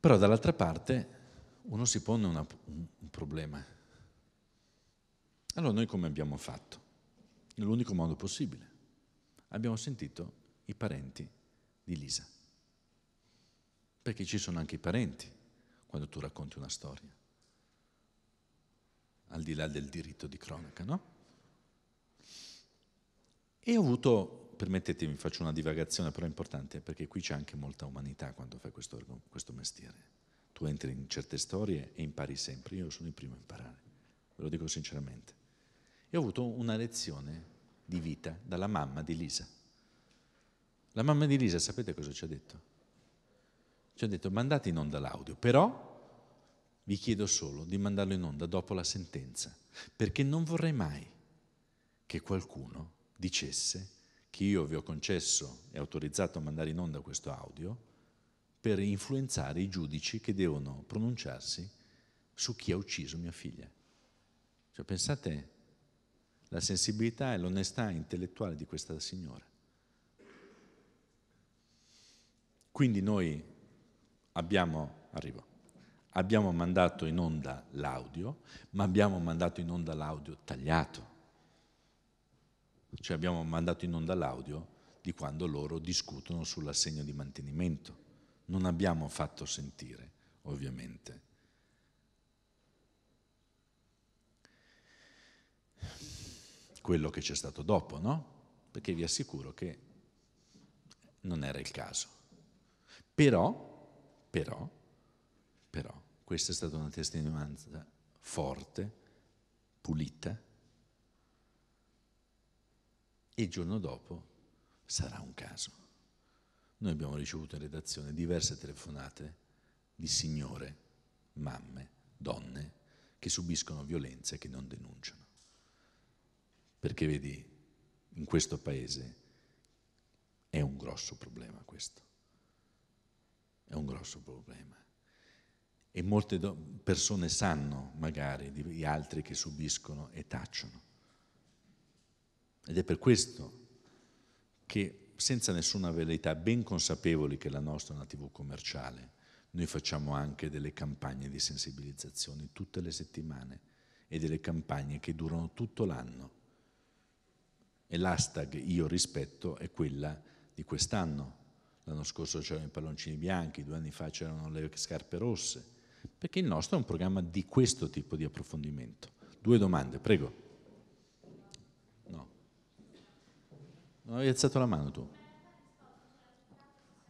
Però dall'altra parte uno si pone una, un problema. Allora noi come abbiamo fatto? Nell'unico modo possibile. Abbiamo sentito i parenti di Lisa. Perché ci sono anche i parenti quando tu racconti una storia. Al di là del diritto di cronaca, no? E ho avuto, permettetemi, faccio una divagazione però importante, perché qui c'è anche molta umanità quando fai questo, questo mestiere. Tu entri in certe storie e impari sempre. Io sono il primo a imparare, ve lo dico sinceramente. E ho avuto una lezione di vita dalla mamma di Lisa. La mamma di Lisa, sapete cosa ci ha detto? Ci ha detto, mandate in onda l'audio, però vi chiedo solo di mandarlo in onda dopo la sentenza, perché non vorrei mai che qualcuno dicesse che io vi ho concesso e autorizzato a mandare in onda questo audio per influenzare i giudici che devono pronunciarsi su chi ha ucciso mia figlia. Cioè, pensate... la sensibilità e l'onestà intellettuale di questa signora. Quindi noi abbiamo, arrivo, Abbiamo mandato in onda l'audio, ma abbiamo mandato in onda l'audio tagliato. Cioè abbiamo mandato in onda l'audio di quando loro discutono sull'assegno di mantenimento. Non abbiamo fatto sentire, ovviamente. Quello che c'è stato dopo, no? Perché vi assicuro che non era il caso. Però, però, però, questa è stata una testimonianza forte, pulita, e il giorno dopo sarà un caso. Noi abbiamo ricevuto in redazione diverse telefonate di signore, mamme, donne che subiscono violenze e che non denunciano. Perché vedi, in questo paese è un grosso problema questo. È un grosso problema. E molte persone sanno magari di altri che subiscono e tacciono. Ed è per questo che, senza nessuna velleità, ben consapevoli che la nostra è una tivù commerciale, noi facciamo anche delle campagne di sensibilizzazione tutte le settimane e delle campagne che durano tutto l'anno. E l'hashtag Io Rispetto è quella di quest'anno. L'anno scorso c'erano i palloncini bianchi, due anni fa c'erano le scarpe rosse, perché il nostro è un programma di questo tipo di approfondimento. Due domande, prego. No. Non avevi alzato la mano tu?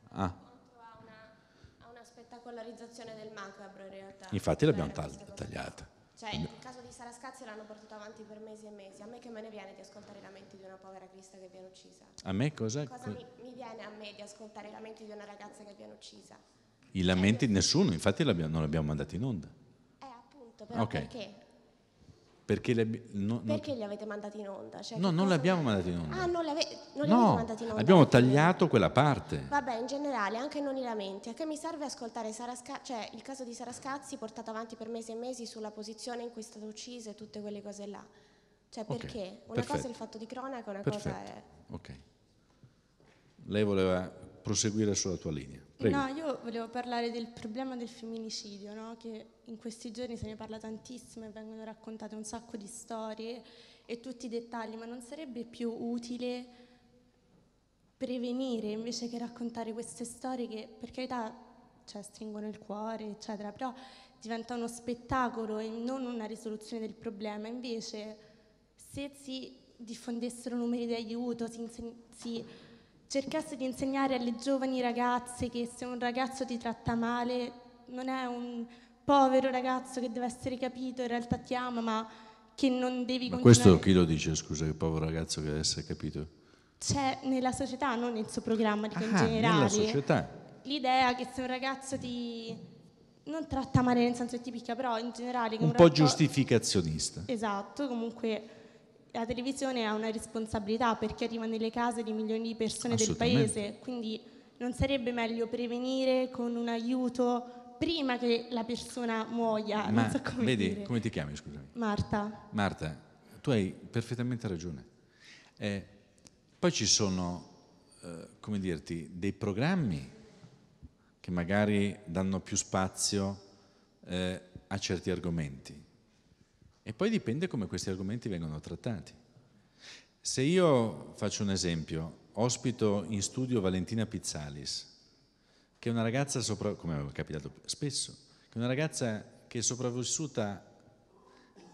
Ah. Ha una spettacolarizzazione del macabro in realtà. Infatti l'abbiamo tagliata. Cioè, il caso di Sara Scazzi l'hanno portato avanti per mesi e mesi. A me che me ne viene di ascoltare i lamenti di una povera crista che viene uccisa? A me cosa? Cosa mi, mi viene a me di ascoltare i lamenti di una ragazza che viene uccisa? I lamenti? Cioè, nessuno, infatti non l'abbiamo mandato in onda. Eh, appunto, però okay. Perché? Perché, le, no, no, perché li avete mandati in onda? Cioè, no, non li abbiamo mandati in onda. Ah, non li, ave, non li no, avete mandati in onda? Abbiamo tagliato quella parte. Vabbè, in generale, anche non i lamenti. A che mi serve ascoltare Sara Scazzi, cioè, il caso di Sara Scazzi portato avanti per mesi e mesi sulla posizione in cui è stata uccisa e tutte quelle cose là? Cioè, perché? Okay, una perfetto. Cosa è il fatto di cronaca, una perfetto. Cosa è... Ok. Lei voleva proseguire sulla tua linea. Prego. No, io volevo parlare del problema del femminicidio, no? Che in questi giorni se ne parla tantissimo e vengono raccontate un sacco di storie e tutti i dettagli, ma non sarebbe più utile prevenire invece che raccontare queste storie che per carità cioè, stringono il cuore, eccetera, però diventa uno spettacolo e non una risoluzione del problema. Invece se si diffondessero numeri di aiuto, si, si cercasse di insegnare alle giovani ragazze che se un ragazzo ti tratta male non è un povero ragazzo che deve essere capito, in realtà ti ama, ma che non devi ma continuare. Questo chi lo dice, scusa, che povero ragazzo che deve essere capito? C'è nella società, non nel suo programma, dico ah, in generale. Nella società. L'idea che se un ragazzo ti... non tratta male nel senso che ti picchia, però in generale... Che un, un po' ragazzo... giustificazionista. Esatto, comunque... La televisione ha una responsabilità perché arriva nelle case di milioni di persone del paese, quindi non sarebbe meglio prevenire con un aiuto prima che la persona muoia? Ma non so come vedi, dire. Come ti chiami, scusami? Marta. Marta, tu hai perfettamente ragione. Eh, poi ci sono, eh, come dirti, dei programmi che magari danno più spazio eh, a certi argomenti. E poi dipende come questi argomenti vengono trattati. Se io faccio un esempio, ospito in studio Valentina Pizzalis, che è una ragazza, sopra, come è capitato spesso, che è una ragazza che è sopravvissuta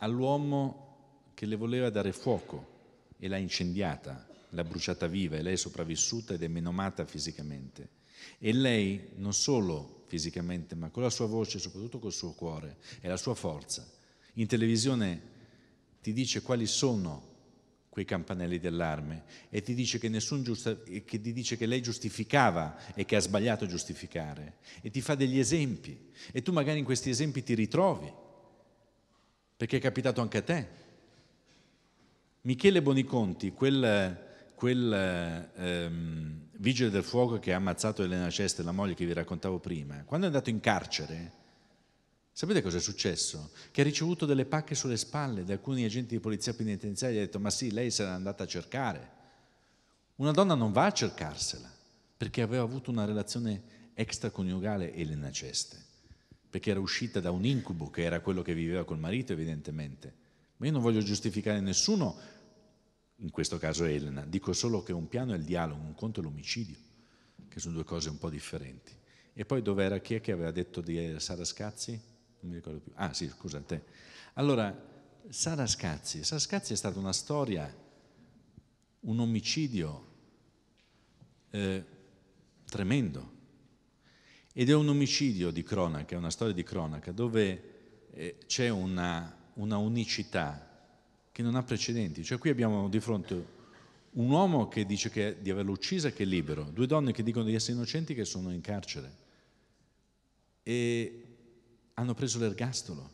all'uomo che le voleva dare fuoco e l'ha incendiata, l'ha bruciata viva e lei è sopravvissuta ed è menomata fisicamente. E lei non solo fisicamente, ma con la sua voce, soprattutto col suo cuore e la sua forza, in televisione ti dice quali sono quei campanelli d'allarme e ti dice che, nessun giusta, che ti dice che lei giustificava e che ha sbagliato giustificare e ti fa degli esempi e tu magari in questi esempi ti ritrovi perché è capitato anche a te. Michele Buoniconti, quel, quel ehm, vigile del fuoco che ha ammazzato Elena Ceste, la moglie che vi raccontavo prima, quando è andato in carcere, sapete cosa è successo? Che ha ricevuto delle pacche sulle spalle da alcuni agenti di polizia penitenziaria e gli ha detto ma sì, lei se l'è andata a cercare. Una donna non va a cercarsela perché aveva avuto una relazione extraconiugale Elena Ceste. perché era uscita da un incubo che era quello che viveva col marito, evidentemente. Ma io non voglio giustificare nessuno, in questo caso Elena, dico solo che un piano è il dialogo, un conto è l'omicidio, che sono due cose un po' differenti. E poi dov'era, chi è che aveva detto di Sara Scazzi? Non mi ricordo più. Ah sì, scusa, te. Allora, Sara Scazzi. Sara Scazzi è stata una storia, un omicidio eh, tremendo. Ed è un omicidio di cronaca, è una storia di cronaca, dove eh, c'è una, una unicità che non ha precedenti. Cioè qui abbiamo di fronte un uomo che dice che, di averlo uccisa, che è libero, due donne che dicono di essere innocenti, che sono in carcere e hanno preso l'ergastolo.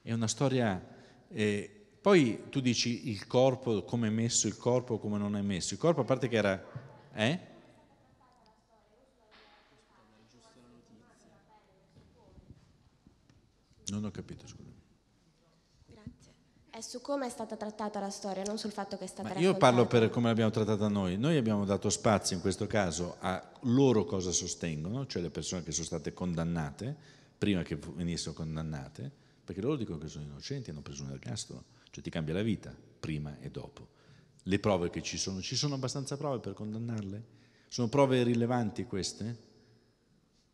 È una storia... Eh, poi tu dici il corpo, come è messo il corpo, come non è messo. Il corpo, a parte che era... Eh? Non ho capito, scusami. Grazie. È su come è stata trattata la storia, non sul fatto che è stata Ma raccontata. Io parlo per come l'abbiamo trattata noi. Noi abbiamo dato spazio in questo caso a loro cosa sostengono, cioè le persone che sono state condannate, prima che venissero condannate, perché loro dicono che sono innocenti, hanno preso un ergastolo. Cioè ti cambia la vita, prima e dopo. Le prove che ci sono, ci sono abbastanza prove per condannarle? Sono prove rilevanti queste?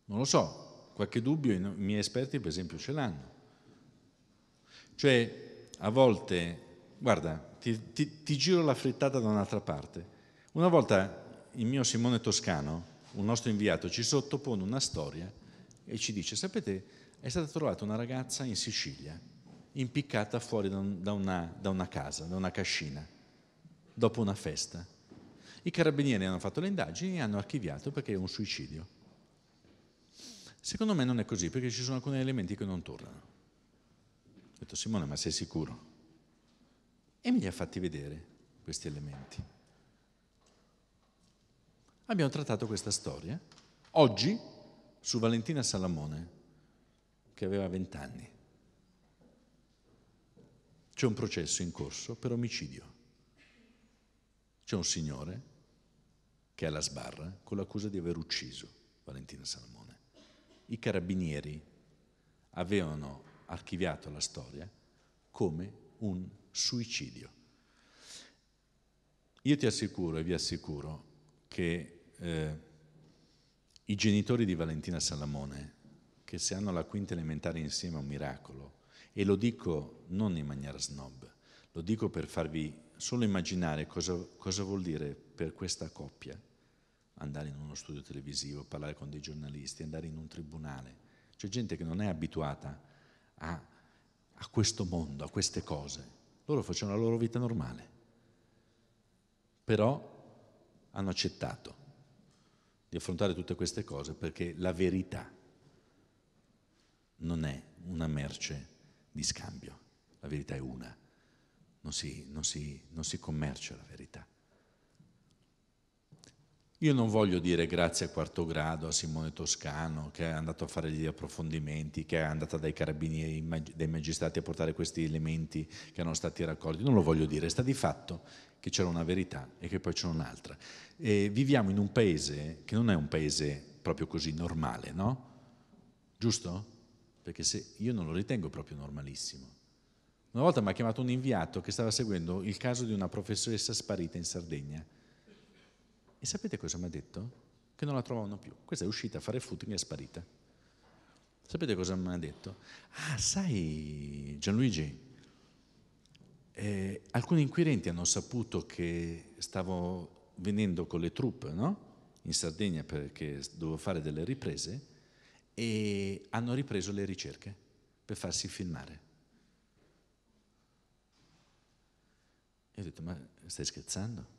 Non lo so. Qualche dubbio i miei esperti per esempio ce l'hanno. Cioè a volte, guarda, ti, ti, ti giro la frittata da un'altra parte. Una volta il mio Simone Toscano, un nostro inviato, ci sottopone una storia e ci dice, sapete, è stata trovata una ragazza in Sicilia impiccata fuori da, un, da, una, da una casa, da una cascina, dopo una festa. I carabinieri hanno fatto le indagini e hanno archiviato perché è un suicidio. Secondo me non è così, perché ci sono alcuni elementi che non tornano. Ho detto, Simone, ma sei sicuro? E me li ha fatti vedere, questi elementi. Abbiamo trattato questa storia, oggi, su Valentina Salamone, che aveva vent'anni. C'è un processo in corso per omicidio. C'è un signore che è alla sbarra con l'accusa di aver ucciso Valentina Salamone. I carabinieri avevano archiviato la storia come un suicidio. Io ti assicuro e vi assicuro che eh, i genitori di Valentina Salamone, che se hanno la quinta elementare insieme è un miracolo, e lo dico non in maniera snob, lo dico per farvi solo immaginare cosa, cosa vuol dire per questa coppia andare in uno studio televisivo, parlare con dei giornalisti, andare in un tribunale. C'è gente che non è abituata a, a questo mondo, a queste cose. Loro facevano la loro vita normale, però hanno accettato di affrontare tutte queste cose perché la verità non è una merce di scambio, la verità è una, non si, non si, non si commercia la verità. Io non voglio dire grazie a Quarto Grado, a Simone Toscano, che è andato a fare gli approfondimenti, che è andata dai carabinieri, dai magistrati a portare questi elementi che erano stati raccolti. Non lo voglio dire, sta di fatto che c'era una verità e che poi c'è un'altra. E viviamo in un paese che non è un paese proprio così normale, no? Giusto? Perché se, io non lo ritengo proprio normalissimo. Una volta mi ha chiamato un inviato che stava seguendo il caso di una professoressa sparita in Sardegna. E sapete cosa mi ha detto? Che non la trovavano più. Questa è uscita a fare footing e è sparita. Sapete cosa mi ha detto? Ah, sai Gianluigi, eh, alcuni inquirenti hanno saputo che stavo venendo con le truppe, no? In Sardegna perché dovevo fare delle riprese e hanno ripreso le ricerche per farsi filmare. E ho detto, ma stai scherzando?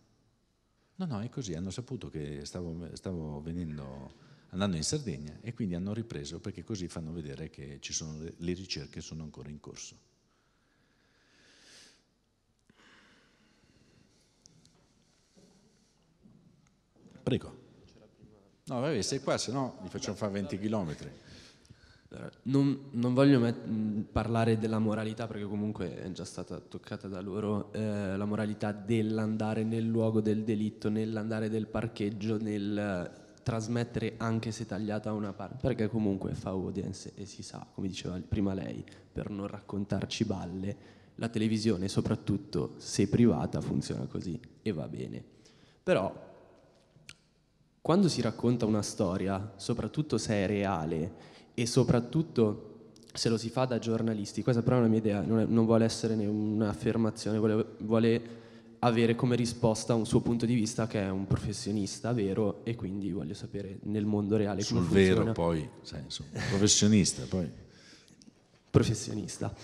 No, no, è così, hanno saputo che stavo, stavo venendo, andando in Sardegna e quindi hanno ripreso perché così fanno vedere che ci sono le, le ricerche sono ancora in corso. Prego. No, vabbè, sei qua, se no mi facciamo fare venti chilometri. Non, non voglio parlare della moralità perché comunque è già stata toccata da loro, eh, la moralità dell'andare nel luogo del delitto, nell'andare del parcheggio, nel trasmettere anche se tagliata una parte, perché comunque fa audience e si sa, come diceva prima lei, per non raccontarci balle, la televisione, soprattutto se privata, funziona così e va bene. Però quando si racconta una storia, soprattutto se è reale e soprattutto se lo si fa da giornalisti, questa però è una mia idea, non, è, non vuole essere né un'affermazione, vuole, vuole avere come risposta un suo punto di vista, che è un professionista vero, e quindi voglio sapere nel mondo reale come funziona. Sul vero poi, senso, professionista poi. Professionista.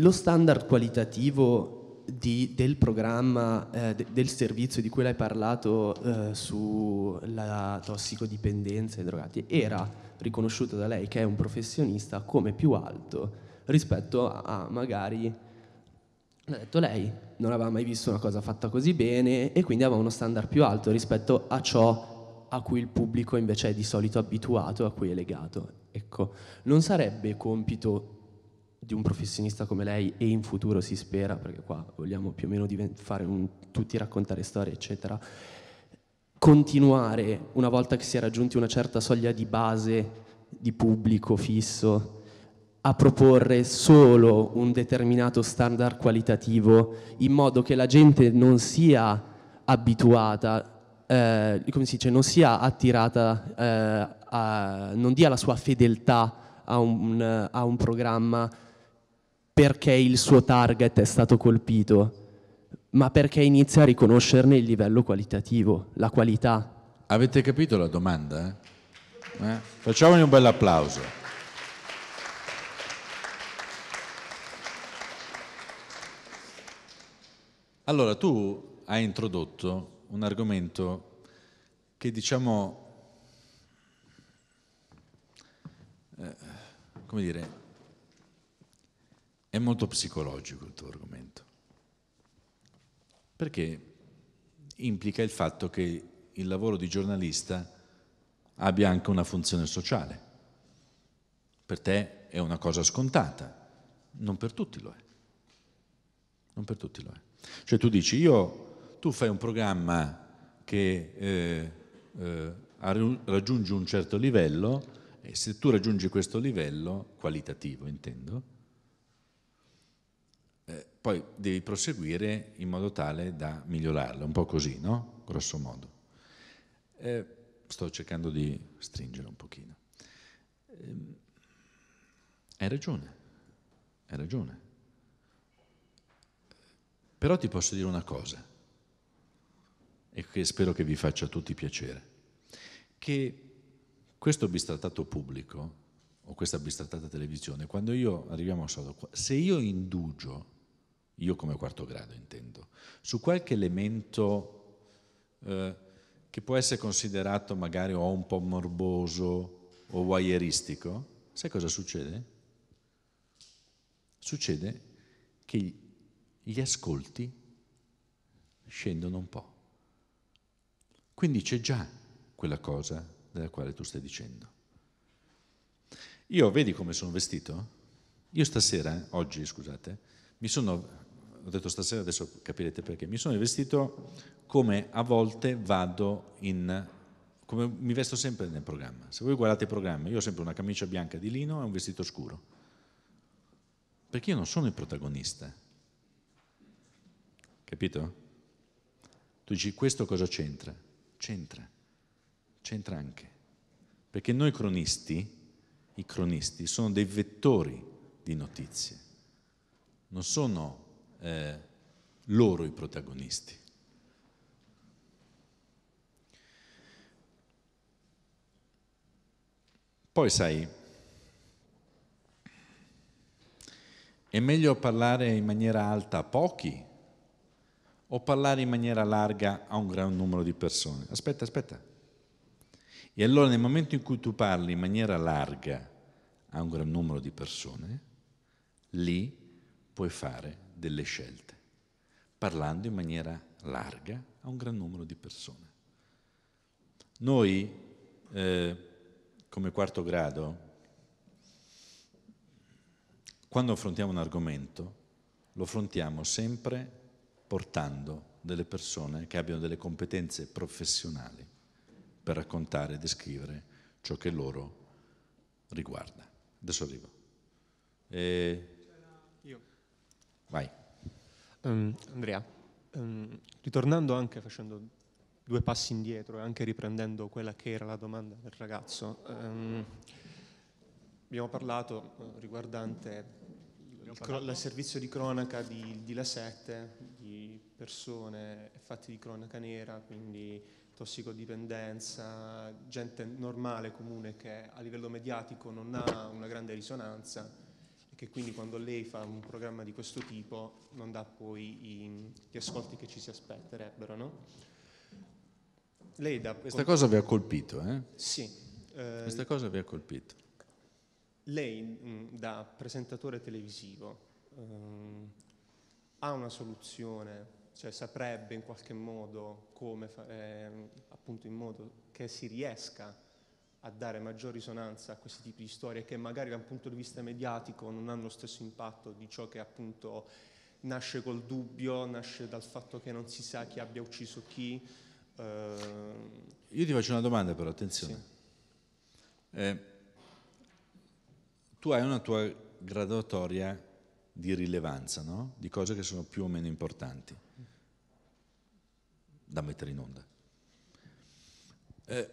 Lo standard qualitativo Di, del programma, eh, de, del servizio di cui l'hai parlato, eh, sulla tossicodipendenza e drogati, era riconosciuto da lei, che è un professionista, come più alto rispetto a, a magari, l'ha detto lei, non aveva mai visto una cosa fatta così bene e quindi aveva uno standard più alto rispetto a ciò a cui il pubblico invece è di solito abituato, a cui è legato. Ecco, non sarebbe compito di un professionista come lei, e in futuro si spera, perché qua vogliamo più o meno fare un, tutti raccontare storie eccetera, continuare, una volta che si è raggiunti una certa soglia di base di pubblico fisso, a proporre solo un determinato standard qualitativo, in modo che la gente non sia abituata, eh, come si dice, non sia attirata, eh, a, non dia la sua fedeltà a un, a un programma perché il suo target è stato colpito, ma perché inizia a riconoscerne il livello qualitativo, la qualità. Avete capito la domanda? Eh? Eh? Facciamogli un bel applauso. Allora, tu hai introdotto un argomento che, diciamo, eh, come dire, è molto psicologico il tuo argomento, perché implica il fatto che il lavoro di giornalista abbia anche una funzione sociale. Per te è una cosa scontata, non per tutti lo è. Non per tutti lo è. Cioè tu dici, io, tu fai un programma che eh, eh, raggiunge un certo livello, e se tu raggiungi questo livello, qualitativo intendo, Eh, poi devi proseguire in modo tale da migliorarlo, un po' così, no? Grosso modo. Eh, sto cercando di stringere un pochino. Eh, hai ragione, hai ragione. Però ti posso dire una cosa, e che spero che vi faccia tutti piacere, che questo bistrattato pubblico, o questa bistrattata televisione, quando io arriviamo a sodo qua, se io indugio, io come Quarto Grado intendo, su qualche elemento eh, che può essere considerato magari o un po' morboso o voyeuristico, sai cosa succede? Succede che gli ascolti scendono un po'. Quindi c'è già quella cosa della quale tu stai dicendo. Io, vedi come sono vestito? Io stasera, oggi, scusate, mi sono... Ho detto stasera, adesso capirete perché. Mi sono vestito come a volte vado in... come mi vesto sempre nel programma. Se voi guardate i programmi, io ho sempre una camicia bianca di lino e un vestito scuro. Perché io non sono il protagonista. Capito? Tu dici, questo cosa c'entra? C'entra. C'entra anche. Perché noi cronisti, i cronisti, sono dei vettori di notizie. Non sono... Eh, loro i protagonisti. Poi sai, è meglio parlare in maniera alta a pochi o parlare in maniera larga a un gran numero di persone? Aspetta, aspetta. E allora nel momento in cui tu parli in maniera larga a un gran numero di persone, lì puoi fare delle scelte, parlando in maniera larga a un gran numero di persone. Noi, eh, come Quarto Grado, quando affrontiamo un argomento, lo affrontiamo sempre portando delle persone che abbiano delle competenze professionali per raccontare e descrivere ciò che loro riguarda. Adesso arrivo. E... Io. Vai. Um, Andrea, um, ritornando anche facendo due passi indietro e anche riprendendo quella che era la domanda del ragazzo, um, abbiamo parlato uh, riguardante il servizio di cronaca di, di La sette, di persone fatti di cronaca nera, quindi tossicodipendenza, gente normale, comune, che a livello mediatico non ha una grande risonanza e che quindi quando lei fa un programma di questo tipo non dà poi i, gli ascolti che ci si aspetterebbero, no? Lei dà Questa cosa vi ha colpito, eh? Sì. Eh, Questa cosa vi ha colpito. Lei, da presentatore televisivo, ehm, ha una soluzione, cioè saprebbe in qualche modo come fare, appunto in modo che si riesca a dare maggior risonanza a questi tipi di storie che magari da un punto di vista mediatico non hanno lo stesso impatto di ciò che appunto nasce col dubbio, nasce dal fatto che non si sa chi abbia ucciso chi. Ehm. Io ti faccio una domanda però, attenzione. Sì. Eh. Tu hai una tua graduatoria di rilevanza, no? Di cose che sono più o meno importanti da mettere in onda. Eh,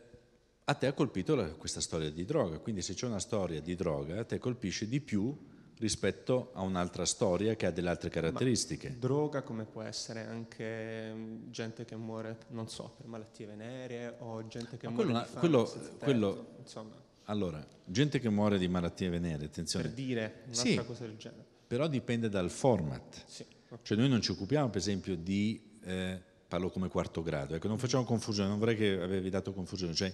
a te ha colpito la, questa storia di droga, quindi se c'è una storia di droga, a te colpisce di più rispetto a un'altra storia che ha delle altre caratteristiche. Ma droga come può essere anche gente che muore, non so, per malattie veneree o gente che Ma muore una, di quello, quello, insomma. Allora, gente che muore di malattie veneree, attenzione. Per dire un'altra sì, cosa del genere. Però dipende dal format. Sì. Okay. Cioè noi non ci occupiamo, per esempio, di... Eh, parlo come quarto grado. Ecco, non facciamo confusione, non vorrei che avevi dato confusione. Cioè,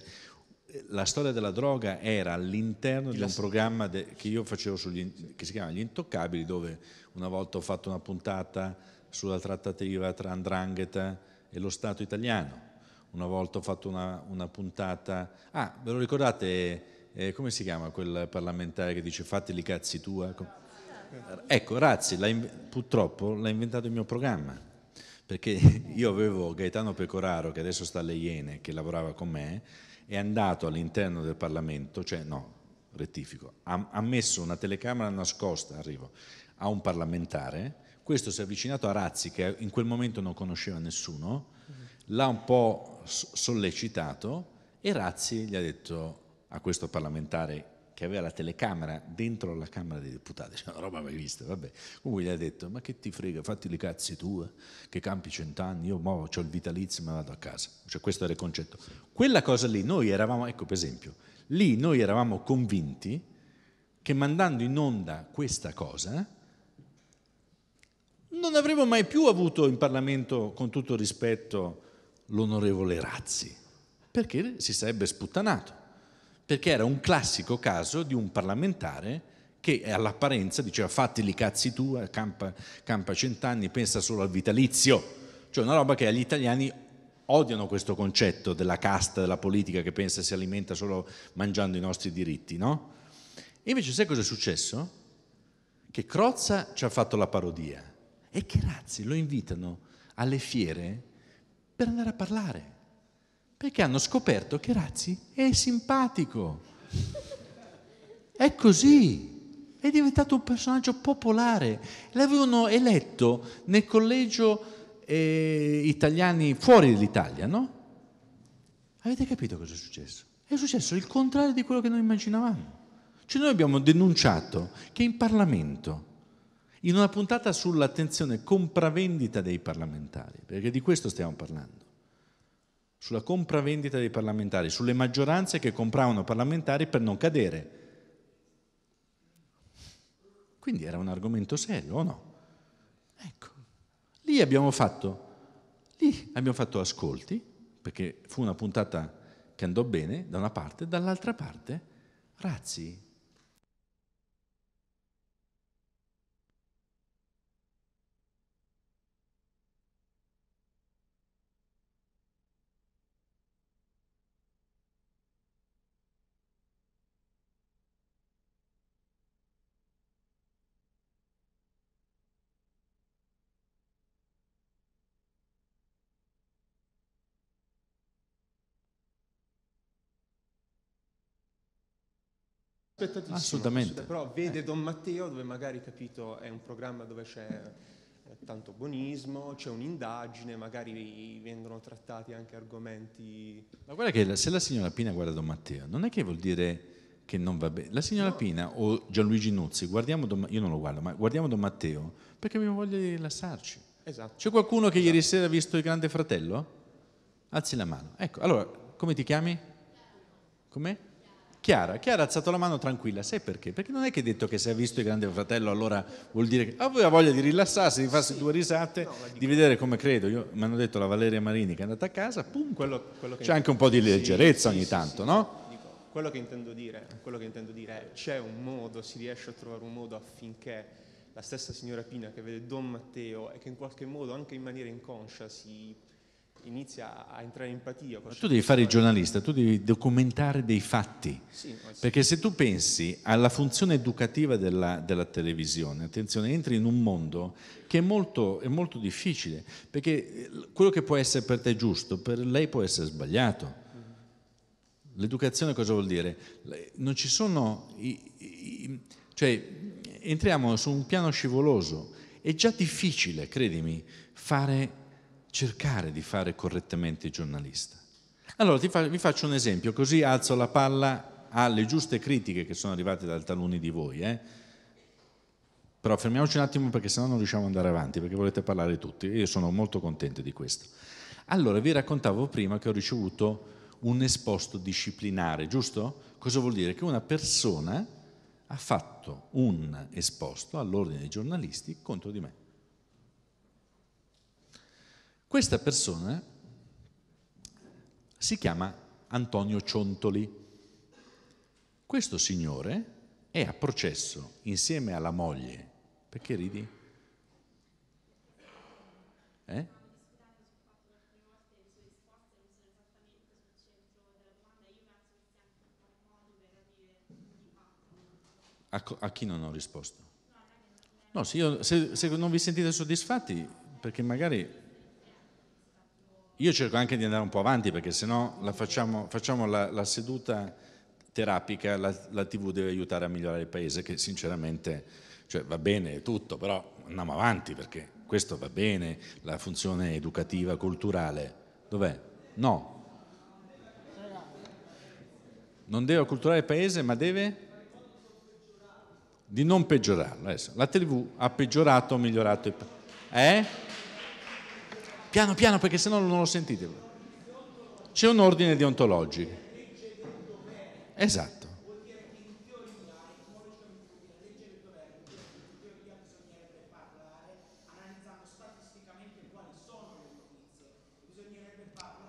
la storia della droga era all'interno di, di un programma de, che io facevo sugli, che si chiama Gli Intoccabili, dove una volta ho fatto una puntata sulla trattativa tra 'ndrangheta e lo Stato italiano. Una volta ho fatto una, una puntata... Ah, ve lo ricordate... Eh, come si chiama quel parlamentare che dice fatti li cazzi tua? Ecco, Razzi l'ha purtroppo l'ha inventato il mio programma, perché io avevo Gaetano Pecoraro, che adesso sta alle Iene, che lavorava con me, è andato all'interno del Parlamento, cioè no, rettifico, ha, ha messo una telecamera nascosta, arrivo, a un parlamentare, questo si è avvicinato a Razzi che in quel momento non conosceva nessuno, l'ha un po' sollecitato e Razzi gli ha detto a questo parlamentare che aveva la telecamera dentro la Camera dei Deputati, c'è una roba mai vista, vabbè. Comunque gli ha detto, ma che ti frega, fatti le cazzi tue, che campi cent'anni, io mo ho il vitalizio e me vado a casa. Cioè questo era il concetto. Quella cosa lì, noi eravamo, ecco per esempio, lì noi eravamo convinti che mandando in onda questa cosa non avremmo mai più avuto in Parlamento, con tutto rispetto, l'onorevole Razzi, perché si sarebbe sputtanato. Perché era un classico caso di un parlamentare che all'apparenza diceva fatti li cazzi tua, campa, campa cent'anni, pensa solo al vitalizio. Cioè una roba che gli italiani odiano, questo concetto della casta, della politica che pensa si alimenta solo mangiando i nostri diritti, no? E invece sai cosa è successo? Che Crozza ci ha fatto la parodia e che Razzi lo invitano alle fiere per andare a parlare. Perché hanno scoperto che Razzi è simpatico, è così, è diventato un personaggio popolare. L'avevano eletto nel collegio eh, italiani fuori dall'Italia, no? Avete capito cosa è successo? È successo il contrario di quello che noi immaginavamo. Cioè noi abbiamo denunciato che in Parlamento, in una puntata sull'attenzione compravendita dei parlamentari, perché di questo stiamo parlando, sulla compravendita dei parlamentari, sulle maggioranze che compravano parlamentari per non cadere. Quindi era un argomento serio, o no? Ecco, lì abbiamo fatto, lì abbiamo fatto ascolti, perché fu una puntata che andò bene da una parte, dall'altra parte Razzi. Aspettatissimo. Assolutamente. Però vede Don Matteo, dove magari, capito, è un programma dove c'è tanto buonismo, c'è un'indagine, magari vengono trattati anche argomenti... Ma guarda che se la signora Pina guarda Don Matteo, non è che vuol dire che non va bene. La signora no. Pina o Gianluigi Nuzzi, guardiamo Don, io non lo guardo, ma guardiamo Don Matteo perché abbiamo voglia di rilassarci. Esatto. C'è qualcuno che esatto. ieri sera ha visto Il Grande Fratello? Alzi la mano. Ecco, allora, come ti chiami? Com'è? Chiara, Chiara ha alzato la mano tranquilla, sai perché? Perché non è che hai detto che se ha visto Il Grande Fratello allora vuol dire che aveva voglia di rilassarsi, di farsi sì. due risate, no, di vedere come credo, io, mi hanno detto la Valeria Marini che è andata a casa, pum, quello, quello c'è anche un po' di leggerezza sì, ogni sì, tanto, sì, no? Dico, quello che intendo dire, quello che intendo dire è c'è un modo, si riesce a trovare un modo affinché la stessa signora Pina che vede Don Matteo e che in qualche modo anche in maniera inconscia si... inizia a entrare in empatia. Ma tu devi fare il giornalista, tu devi documentare dei fatti, sì, sì. perché se tu pensi alla funzione educativa della, della televisione, attenzione, entri in un mondo che è molto, è molto difficile, perché quello che può essere per te giusto, per lei può essere sbagliato. L'educazione cosa vuol dire? Non ci sono... I, i, cioè, entriamo su un piano scivoloso, è già difficile, credimi, fare... cercare di fare correttamente il giornalista. Allora ti fa, vi faccio un esempio, così alzo la palla alle giuste critiche che sono arrivate da taluni di voi, eh? Però fermiamoci un attimo perché sennò non riusciamo ad andare avanti, perché volete parlare tutti, io sono molto contento di questo. Allora vi raccontavo prima che ho ricevuto un esposto disciplinare, giusto? Cosa vuol dire? Che una persona ha fatto un esposto all'Ordine dei giornalisti contro di me. Questa persona si chiama Antonio Ciontoli. Questo signore è a processo insieme alla moglie. Perché ridi? Eh? A, a chi non ho risposto? No, se, io, se, se non vi sentite soddisfatti, perché magari... Io cerco anche di andare un po' avanti perché sennò la facciamo, facciamo la, la seduta terapica, la, la tivù deve aiutare a migliorare il paese, che sinceramente cioè, va bene tutto, però andiamo avanti perché questo va bene, la funzione educativa, culturale, dov'è? No. Non deve acculturare il paese ma deve? Di non peggiorarlo. Adesso, la tivù ha peggiorato o migliorato il paese? Eh? Piano piano perché sennò non lo sentite. C'è un ordine deontologico. Esatto.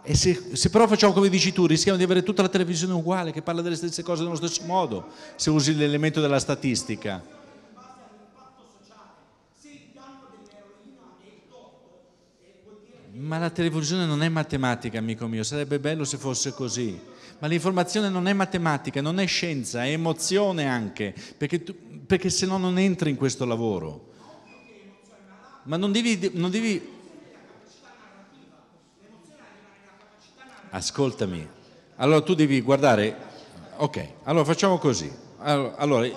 E se, se però facciamo come dici tu, rischiamo di avere tutta la televisione uguale che parla delle stesse cose nello stesso modo, se usi l'elemento della statistica. Ma la televisione non è matematica, amico mio, sarebbe bello se fosse così. Ma l'informazione non è matematica, non è scienza, è emozione anche, perché, tu, perché se no non entri in questo lavoro. Ma non devi... Non devi... Ascoltami. Allora tu devi guardare... Ok, allora facciamo così. Allora, allora,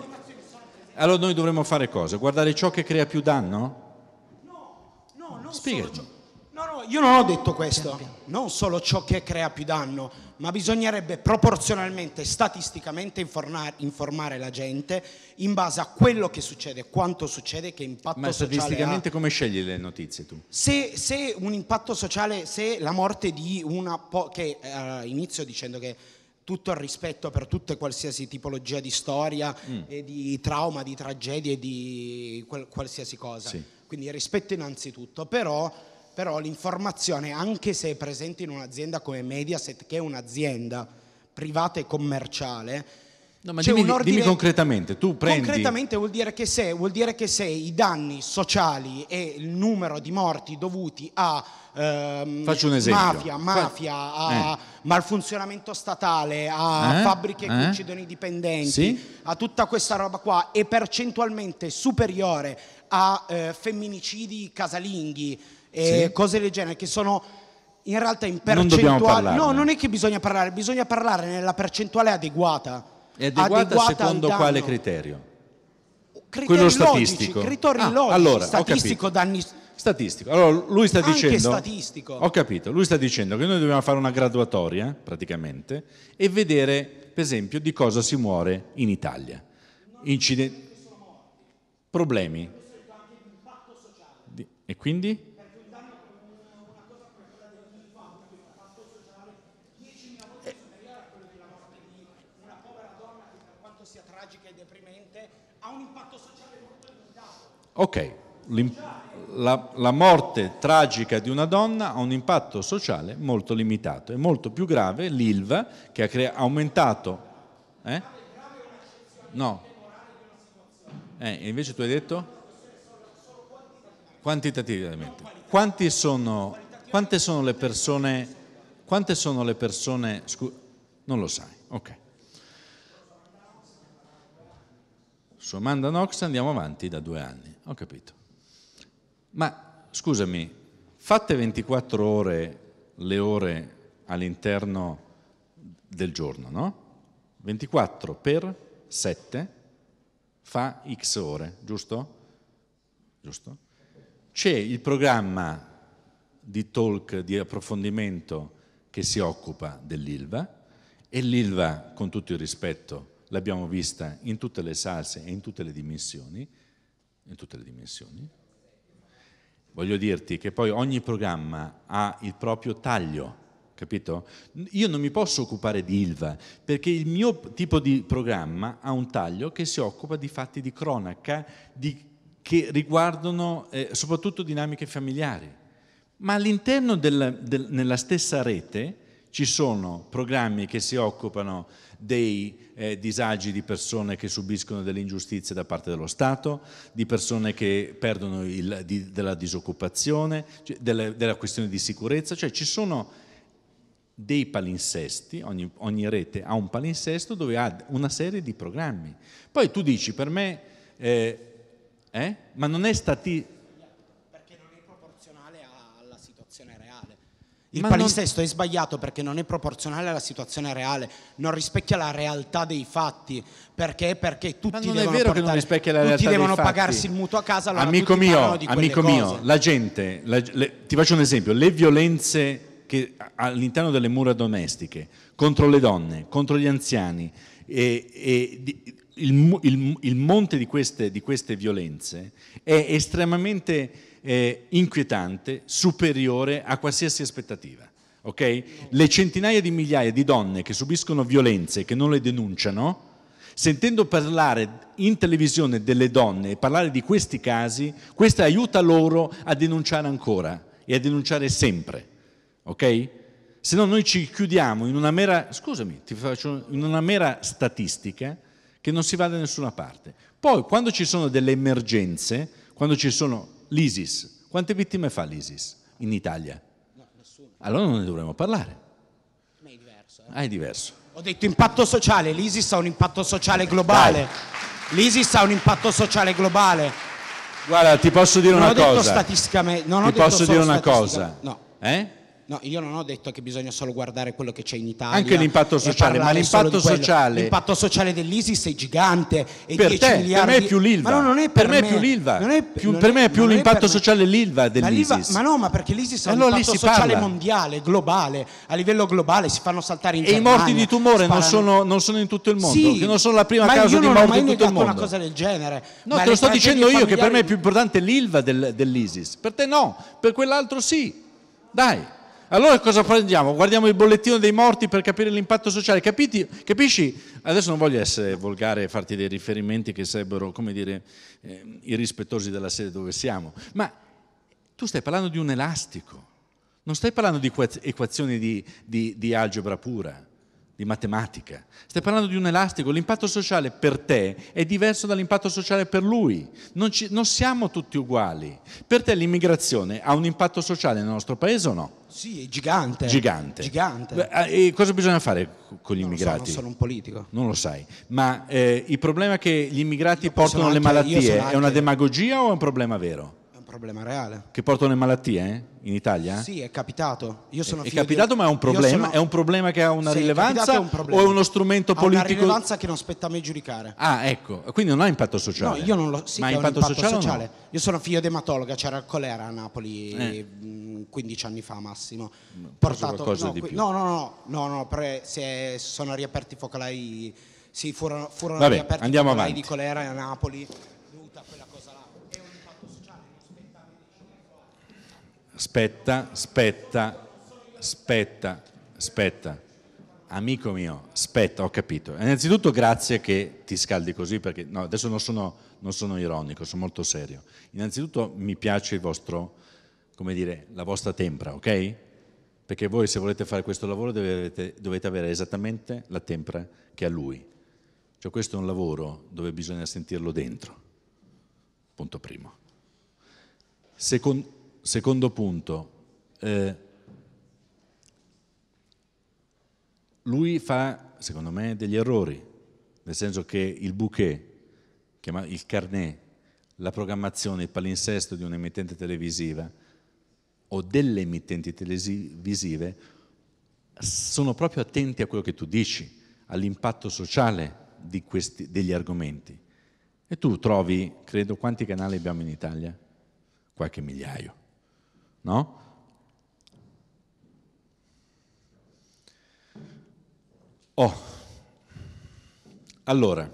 allora noi dovremmo fare cosa? Guardare ciò che crea più danno? No, no, non solo ciò. No, no, io non ho detto questo, non solo ciò che crea più danno, ma bisognerebbe proporzionalmente, statisticamente informare, informare la gente in base a quello che succede, quanto succede, che impatto ma sociale ha. Ma statisticamente come scegli le notizie tu? Se, se un impatto sociale, se la morte di una... Po che eh, inizio dicendo che tutto il rispetto per tutte qualsiasi tipologia di storia, mm. e di trauma, di tragedie, e di qualsiasi cosa. Sì. Quindi il rispetto innanzitutto, però... Però l'informazione, anche se è presente in un'azienda come Mediaset, che è un'azienda privata e commerciale... No, ma dimmi, un ordine... dimmi concretamente, tu prendi... Concretamente vuol dire, che se, vuol dire che se i danni sociali e il numero di morti dovuti a ehm, Faccio un esempio. mafia, mafia Fa... a eh. malfunzionamento statale, a eh? fabbriche eh? che uccidono i dipendenti, sì? a tutta questa roba qua, è percentualmente superiore a eh, femminicidi casalinghi, e sì. cose del genere che sono in realtà in percentuale. Non dobbiamo parlarne. No, non è che bisogna parlare, bisogna parlare nella percentuale adeguata. È adeguata, adeguata secondo quale criterio? Criteri quello statistico. Logici, criteri ah, logici, allora, statistico danni... Statistico. Allora, lui sta dicendo... Anche statistico. Ho capito. Lui sta dicendo che noi dobbiamo fare una graduatoria, praticamente, e vedere, per esempio, di cosa si muore in Italia. Incidenti... Problemi. E quindi? Ok, la, la morte tragica di una donna ha un impatto sociale molto limitato, è molto più grave l'I L V A che ha crea- aumentato... Eh? No, eh, invece tu hai detto? Quantitativamente. Quanti sono, quante sono le persone... Quante sono le persone... Scu- non lo sai, ok. Su Amanda Knox andiamo avanti da due anni, ho capito. Ma scusami, fatte ventiquattro ore le ore all'interno del giorno, no? ventiquattro per sette fa X ore, giusto? Giusto? C'è il programma di talk, di approfondimento che si occupa dell'I L V A e l'I L V A, con tutto il rispetto, l'abbiamo vista in tutte le salse e in tutte le dimensioni, in tutte le dimensioni. Voglio dirti che poi ogni programma ha il proprio taglio, capito? Io non mi posso occupare di I L V A perché il mio tipo di programma ha un taglio che si occupa di fatti di cronaca di, che riguardano eh, soprattutto dinamiche familiari. Ma all'interno della, del, nella stessa rete ci sono programmi che si occupano dei eh, disagi di persone che subiscono delle ingiustizie da parte dello Stato, di persone che perdono il, di, della disoccupazione, cioè della, della questione di sicurezza, cioè ci sono dei palinsesti, ogni, ogni rete ha un palinsesto dove ha una serie di programmi. Poi tu dici per me, eh, eh, ma non è stati... Perché non è proporzionale alla situazione reale. Il ma palinsesto non... è sbagliato perché non è proporzionale alla situazione reale, non rispecchia la realtà dei fatti, perché perché tutti ma non devono, è vero portare, che non rispecchia la realtà tutti devono dei pagarsi fatti. Il mutuo a casa, allora amico tutti mio, di amico cose. Mio, la gente, la, le, ti faccio un esempio, le violenze che all'interno delle mura domestiche contro le donne, contro gli anziani e, e di, il, il, il monte di queste, di queste violenze è estremamente eh, inquietante, superiore a qualsiasi aspettativa. Okay? Le centinaia di migliaia di donne che subiscono violenze e che non le denunciano, sentendo parlare in televisione delle donne e parlare di questi casi, questo aiuta loro a denunciare ancora e a denunciare sempre. Ok? Se no noi ci chiudiamo in una mera, scusami, ti faccio, in una mera statistica che non si va da nessuna parte. Poi quando ci sono delle emergenze, quando ci sono l'ISIS, quante vittime fa l'ISIS in Italia? No, nessuna. Allora non ne dovremmo parlare. Ma è diverso. Eh? Ah, è diverso. Ho detto impatto sociale, l'ISIS ha un impatto sociale globale. Dai. L'ISIS ha un impatto sociale globale. Guarda, ti posso dire non una ho cosa. Detto statisticamente, non ti ho detto posso dire una cosa. No. Eh? No, io non ho detto che bisogna solo guardare quello che c'è in Italia. Anche l'impatto sociale, ma l'impatto sociale... L'impatto sociale dell'ISIS è gigante. È per dieci te, miliardi... per me è più l'I L V A. Ma no, non è per, per me. me è più l'I L V A. Non è, più, non per me è più l'impatto sociale l'I L V A dell'ISIS. Ma, ma no, ma perché l'ISIS è allora un impatto sociale parla. mondiale, globale, a livello globale, si fanno saltare in Germania. E i morti di tumore non sono, non sono in tutto il mondo, sì, che non sono la prima causa di morte in tutto il mondo. Ma io non ho mai negato una cosa del genere. No, te lo sto dicendo io, che per me è più importante l'I L V A dell'ISIS. Per te no, per quell'altro sì. Dai. Allora cosa prendiamo? Guardiamo il bollettino dei morti per capire l'impatto sociale, capiti? Capisci? Adesso non voglio essere volgare e farti dei riferimenti che sarebbero, come dire, eh, irrispettosi della sede dove siamo, ma tu stai parlando di un elastico, non stai parlando di equazioni di, di, di algebra pura, di matematica, stai parlando di un elastico, l'impatto sociale per te è diverso dall'impatto sociale per lui, non, ci, non siamo tutti uguali. Per te l'immigrazione ha un impatto sociale nel nostro paese o no? Sì, è gigante. Gigante. Gigante. E cosa bisogna fare con gli non immigrati? Lo so, non sono un politico. Non lo sai, ma eh, il problema è che gli immigrati io portano anche, le malattie, anche... è una demagogia o è un problema vero? È un problema reale. Che portano le malattie eh? in Italia? Sì, è capitato. Io sono è, è capitato, di... ma è un problema? Sono... È un problema che ha una sì, rilevanza è un o è uno strumento politico? Ha una rilevanza che non spetta a me giudicare. Ah, ecco, quindi non ha impatto sociale. No, io non lo... Sì, ma ha impatto, impatto sociale, sociale. No? Io sono figlio di ematologa, c'era il colera a Napoli eh. quindici anni fa massimo. No, Portato... no, di qui... più. no, no, no, no, no pre... se sono riaperti i focolai... Sì, furono, furono Vabbè, riaperti i focolai avanti. Di colera a Napoli. Aspetta, aspetta, aspetta, aspetta, amico mio, aspetta, ho capito. Innanzitutto grazie che ti scaldi così, perché no, adesso non sono, non sono ironico, sono molto serio. Innanzitutto mi piace il vostro, come dire, la vostra tempra, ok? Perché voi se volete fare questo lavoro dovete, dovete avere esattamente la tempra che ha lui. Cioè questo è un lavoro dove bisogna sentirlo dentro, punto primo. Secondo... Secondo punto, eh, lui fa, secondo me, degli errori, nel senso che il bouquet, il carnet, la programmazione, il palinsesto di un'emittente televisiva o delle emittenti televisive sono proprio attenti a quello che tu dici, all'impatto sociale di questi, degli argomenti. E tu trovi, credo, quanti canali abbiamo in Italia? Qualche migliaio. No? Oh, allora,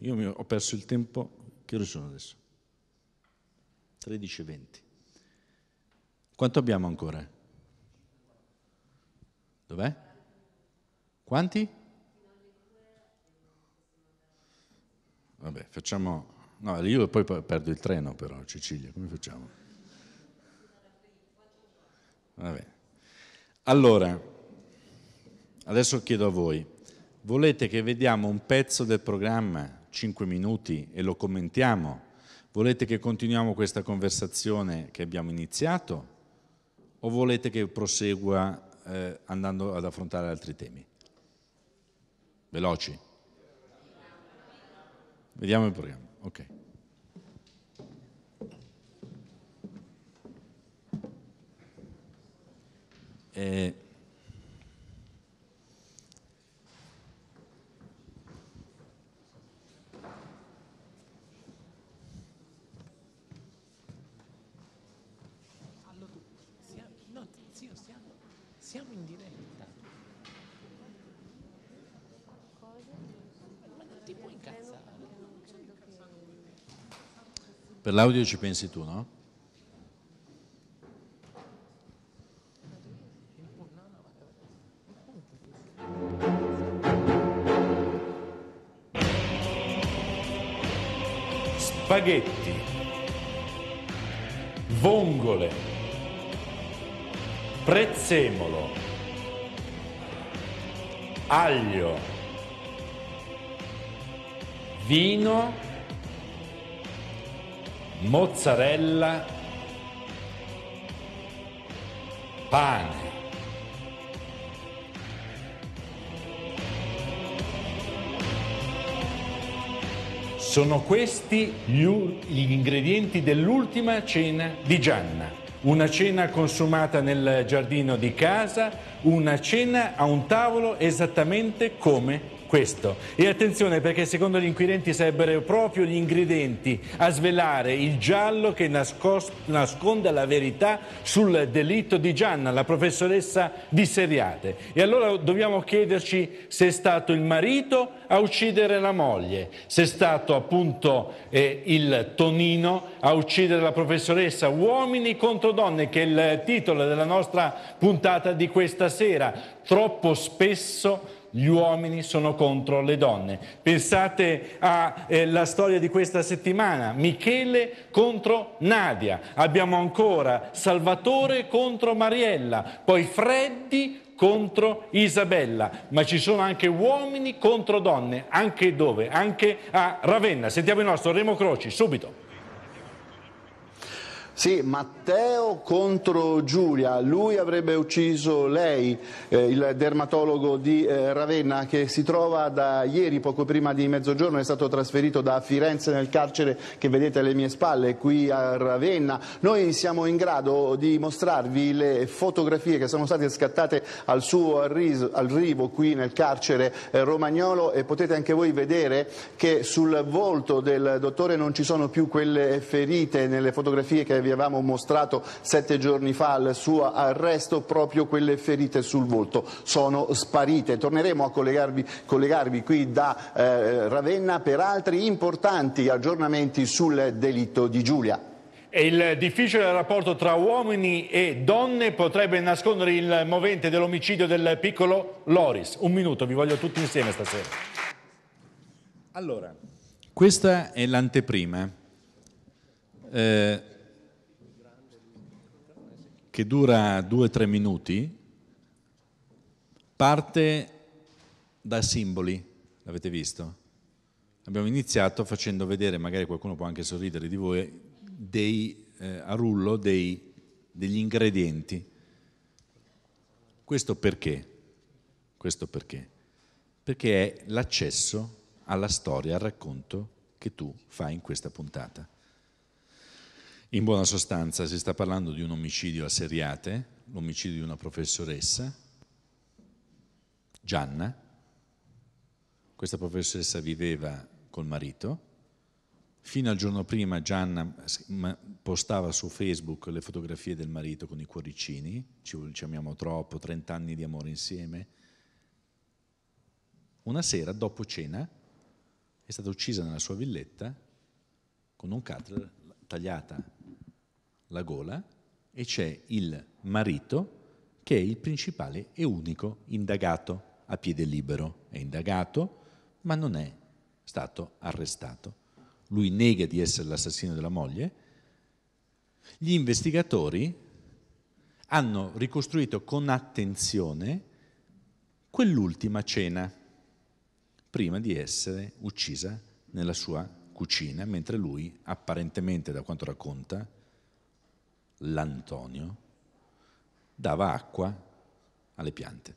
io mi ho perso il tempo, che ore sono adesso? tredici e venti. Quanto abbiamo ancora? Dov'è? Quanti? Vabbè, facciamo... No, io poi perdo il treno però, Cecilia, come facciamo? Vabbè. Allora, adesso chiedo a voi, volete che vediamo un pezzo del programma, cinque minuti, e lo commentiamo? Volete che continuiamo questa conversazione che abbiamo iniziato? O volete che prosegua eh, andando ad affrontare altri temi? Veloci. Vediamo il programma. Ok. Eh, allora, siamo, no, zio, siamo, siamo in diretta. Cosa? Ma non ti puoi incazzare. Per l'audio ci pensi tu, no? Spaghetti, vongole, prezzemolo, aglio, vino, mozzarella, pane. Sono questi gli, gli ingredienti dell'ultima cena di Gianna, una cena consumata nel giardino di casa, una cena a un tavolo esattamente come questo. E attenzione, perché secondo gli inquirenti sarebbero proprio gli ingredienti a svelare il giallo che nascos- nasconde la verità sul delitto di Gianna, la professoressa di Seriate. E allora dobbiamo chiederci se è stato il marito a uccidere la moglie, se è stato appunto eh, il Tonino a uccidere la professoressa. Uomini contro donne, che è il titolo della nostra puntata di questa sera. Troppo spesso gli uomini sono contro le donne. Pensate alla eh, storia di questa settimana, Michele contro Nadia, abbiamo ancora Salvatore contro Mariella, poi Freddi contro Isabella, ma ci sono anche uomini contro donne, anche dove? Anche a Ravenna. Sentiamo il nostro Remo Croci, subito. Sì, Matteo contro Giulia, lui avrebbe ucciso lei, eh, il dermatologo di eh, Ravenna, che si trova da ieri, poco prima di mezzogiorno, è stato trasferito da Firenze nel carcere che vedete alle mie spalle, qui a Ravenna. Noi siamo in grado di mostrarvi le fotografie che sono state scattate al suo arrivo qui nel carcere eh, romagnolo, e potete anche voi vedere che sul volto del dottore non ci sono più quelle ferite nelle fotografie che vi avevamo mostrato sette giorni fa al suo arresto. Proprio quelle ferite sul volto sono sparite. Torneremo a collegarvi, collegarvi qui da eh, Ravenna per altri importanti aggiornamenti sul delitto di Giulia. E il difficile rapporto tra uomini e donne potrebbe nascondere il movente dell'omicidio del piccolo Loris. Un minuto, vi voglio tutti insieme stasera. Allora, questa è l'anteprima. Eh... che dura due o tre minuti, parte da simboli, l'avete visto? Abbiamo iniziato facendo vedere, magari qualcuno può anche sorridere di voi, dei, eh, a rullo dei, degli ingredienti. Questo perché? Questo perché? Perché è l'accesso alla storia, al racconto che tu fai in questa puntata. In buona sostanza si sta parlando di un omicidio a Seriate, l'omicidio di una professoressa, Gianna. Questa professoressa viveva col marito, fino al giorno prima Gianna postava su Facebook le fotografie del marito con i cuoricini, ci, ci amiamo troppo, trent'anni di amore insieme. Una sera, dopo cena, è stata uccisa nella sua villetta con un cutler, tagliata la gola, e c'è il marito che è il principale e unico indagato a piede libero. È indagato ma non è stato arrestato. Lui nega di essere l'assassino della moglie. Gli investigatori hanno ricostruito con attenzione quell'ultima cena prima di essere uccisa nella sua cucina, mentre lui apparentemente, da quanto racconta l'Antonio, dava acqua alle piante.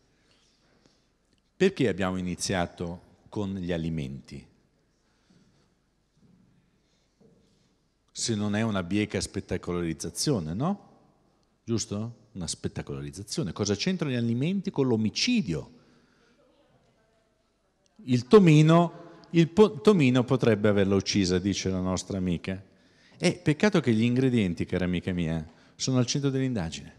Perché abbiamo iniziato con gli alimenti? Se non è una bieca spettacolarizzazione, no? Giusto? Una spettacolarizzazione. Cosa c'entrano gli alimenti con l'omicidio? Il tomino... Il tomino potrebbe averla uccisa, dice la nostra amica. Eh, peccato che gli ingredienti, cara amica mia, sono al centro dell'indagine.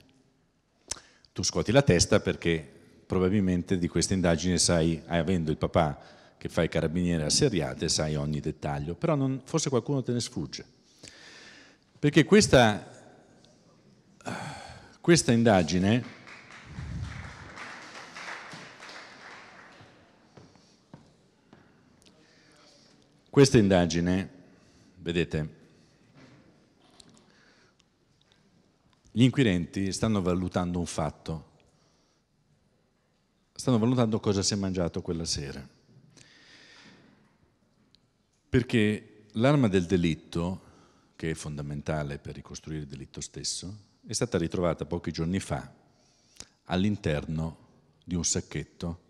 Tu scuoti la testa perché probabilmente di questa indagine sai, avendo il papà che fa il carabiniere a Seriate, sai ogni dettaglio, però non, forse qualcuno te ne sfugge. Perché questa, questa indagine... Questa indagine, vedete, gli inquirenti stanno valutando un fatto, stanno valutando cosa si è mangiato quella sera, perché l'arma del delitto, che è fondamentale per ricostruire il delitto stesso, è stata ritrovata pochi giorni fa all'interno di un sacchetto.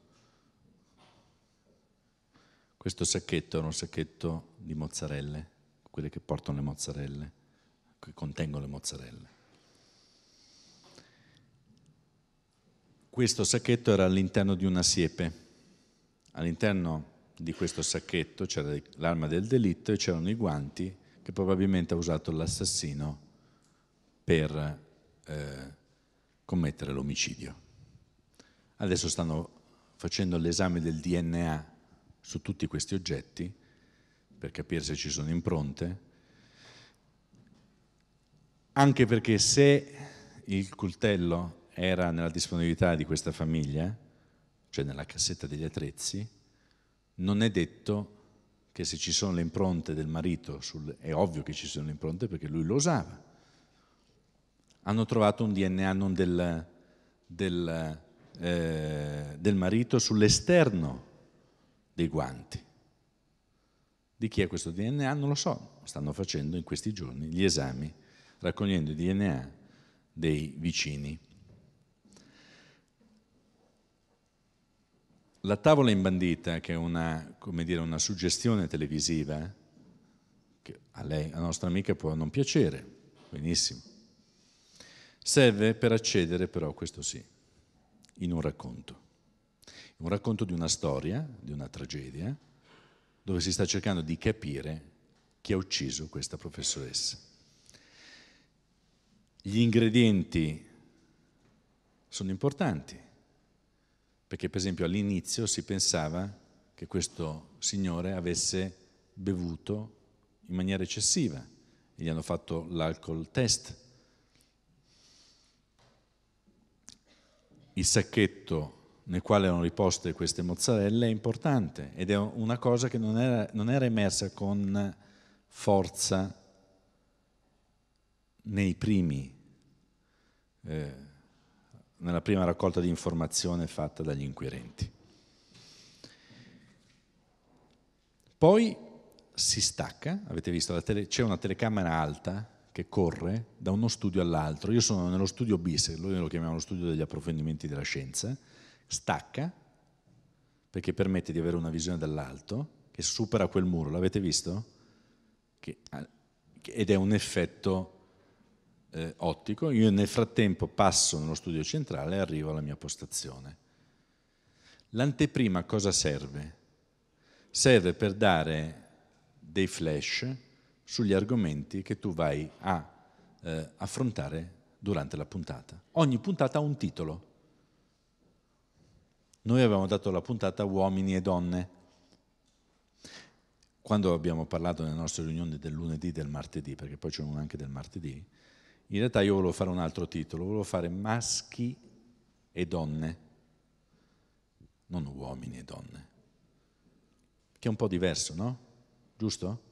Questo sacchetto era un sacchetto di mozzarelle, quelle che portano le mozzarelle, che contengono le mozzarelle. Questo sacchetto era all'interno di una siepe. All'interno di questo sacchetto c'era l'arma del delitto e c'erano i guanti che probabilmente ha usato l'assassino per eh, commettere l'omicidio. Adesso stanno facendo l'esame del D N A su tutti questi oggetti per capire se ci sono impronte, anche perché se il coltello era nella disponibilità di questa famiglia, cioè nella cassetta degli attrezzi, non è detto che se ci sono le impronte del marito sul, è ovvio che ci sono le impronte perché lui lo usava. Hanno trovato un D N A non del, del, eh, del marito sull'esterno dei guanti. Di chi è questo D N A non lo so, stanno facendo in questi giorni gli esami. raccogliendo i D N A dei vicini. La tavola imbandita, che è una, come dire, una suggestione televisiva, che a lei, la nostra amica, può non piacere, benissimo, serve per accedere però, questo sì, in un racconto. Un racconto di una storia, di una tragedia, dove si sta cercando di capire chi ha ucciso questa professoressa. Gli ingredienti sono importanti, perché per esempio all'inizio si pensava che questo signore avesse bevuto in maniera eccessiva, e gli hanno fatto l'alcol test. Il sacchetto nel quale erano riposte queste mozzarelle è importante, ed è una cosa che non era, non era emersa con forza nei primi, eh, nella prima raccolta di informazione fatta dagli inquirenti. Poi si stacca, avete visto, la tele, c'è una telecamera alta che corre da uno studio all'altro. Io sono nello studio B, se noi lo chiamiamo lo studio degli approfondimenti della scienza. Stacca, perché permette di avere una visione dall'alto che supera quel muro, l'avete visto? Che, ed è un effetto eh, ottico. Io nel frattempo passo nello studio centrale e arrivo alla mia postazione. L'anteprima a cosa serve? Serve per dare dei flash sugli argomenti che tu vai a eh, affrontare durante la puntata. Ogni puntata ha un titolo. Noi avevamo dato la puntata Uomini e Donne. Quando abbiamo parlato nelle nostre riunioni del lunedì e del martedì, perché poi c'è uno anche del martedì, in realtà io volevo fare un altro titolo, volevo fare Maschi e Donne, non Uomini e Donne, che è un po' diverso, no? Giusto?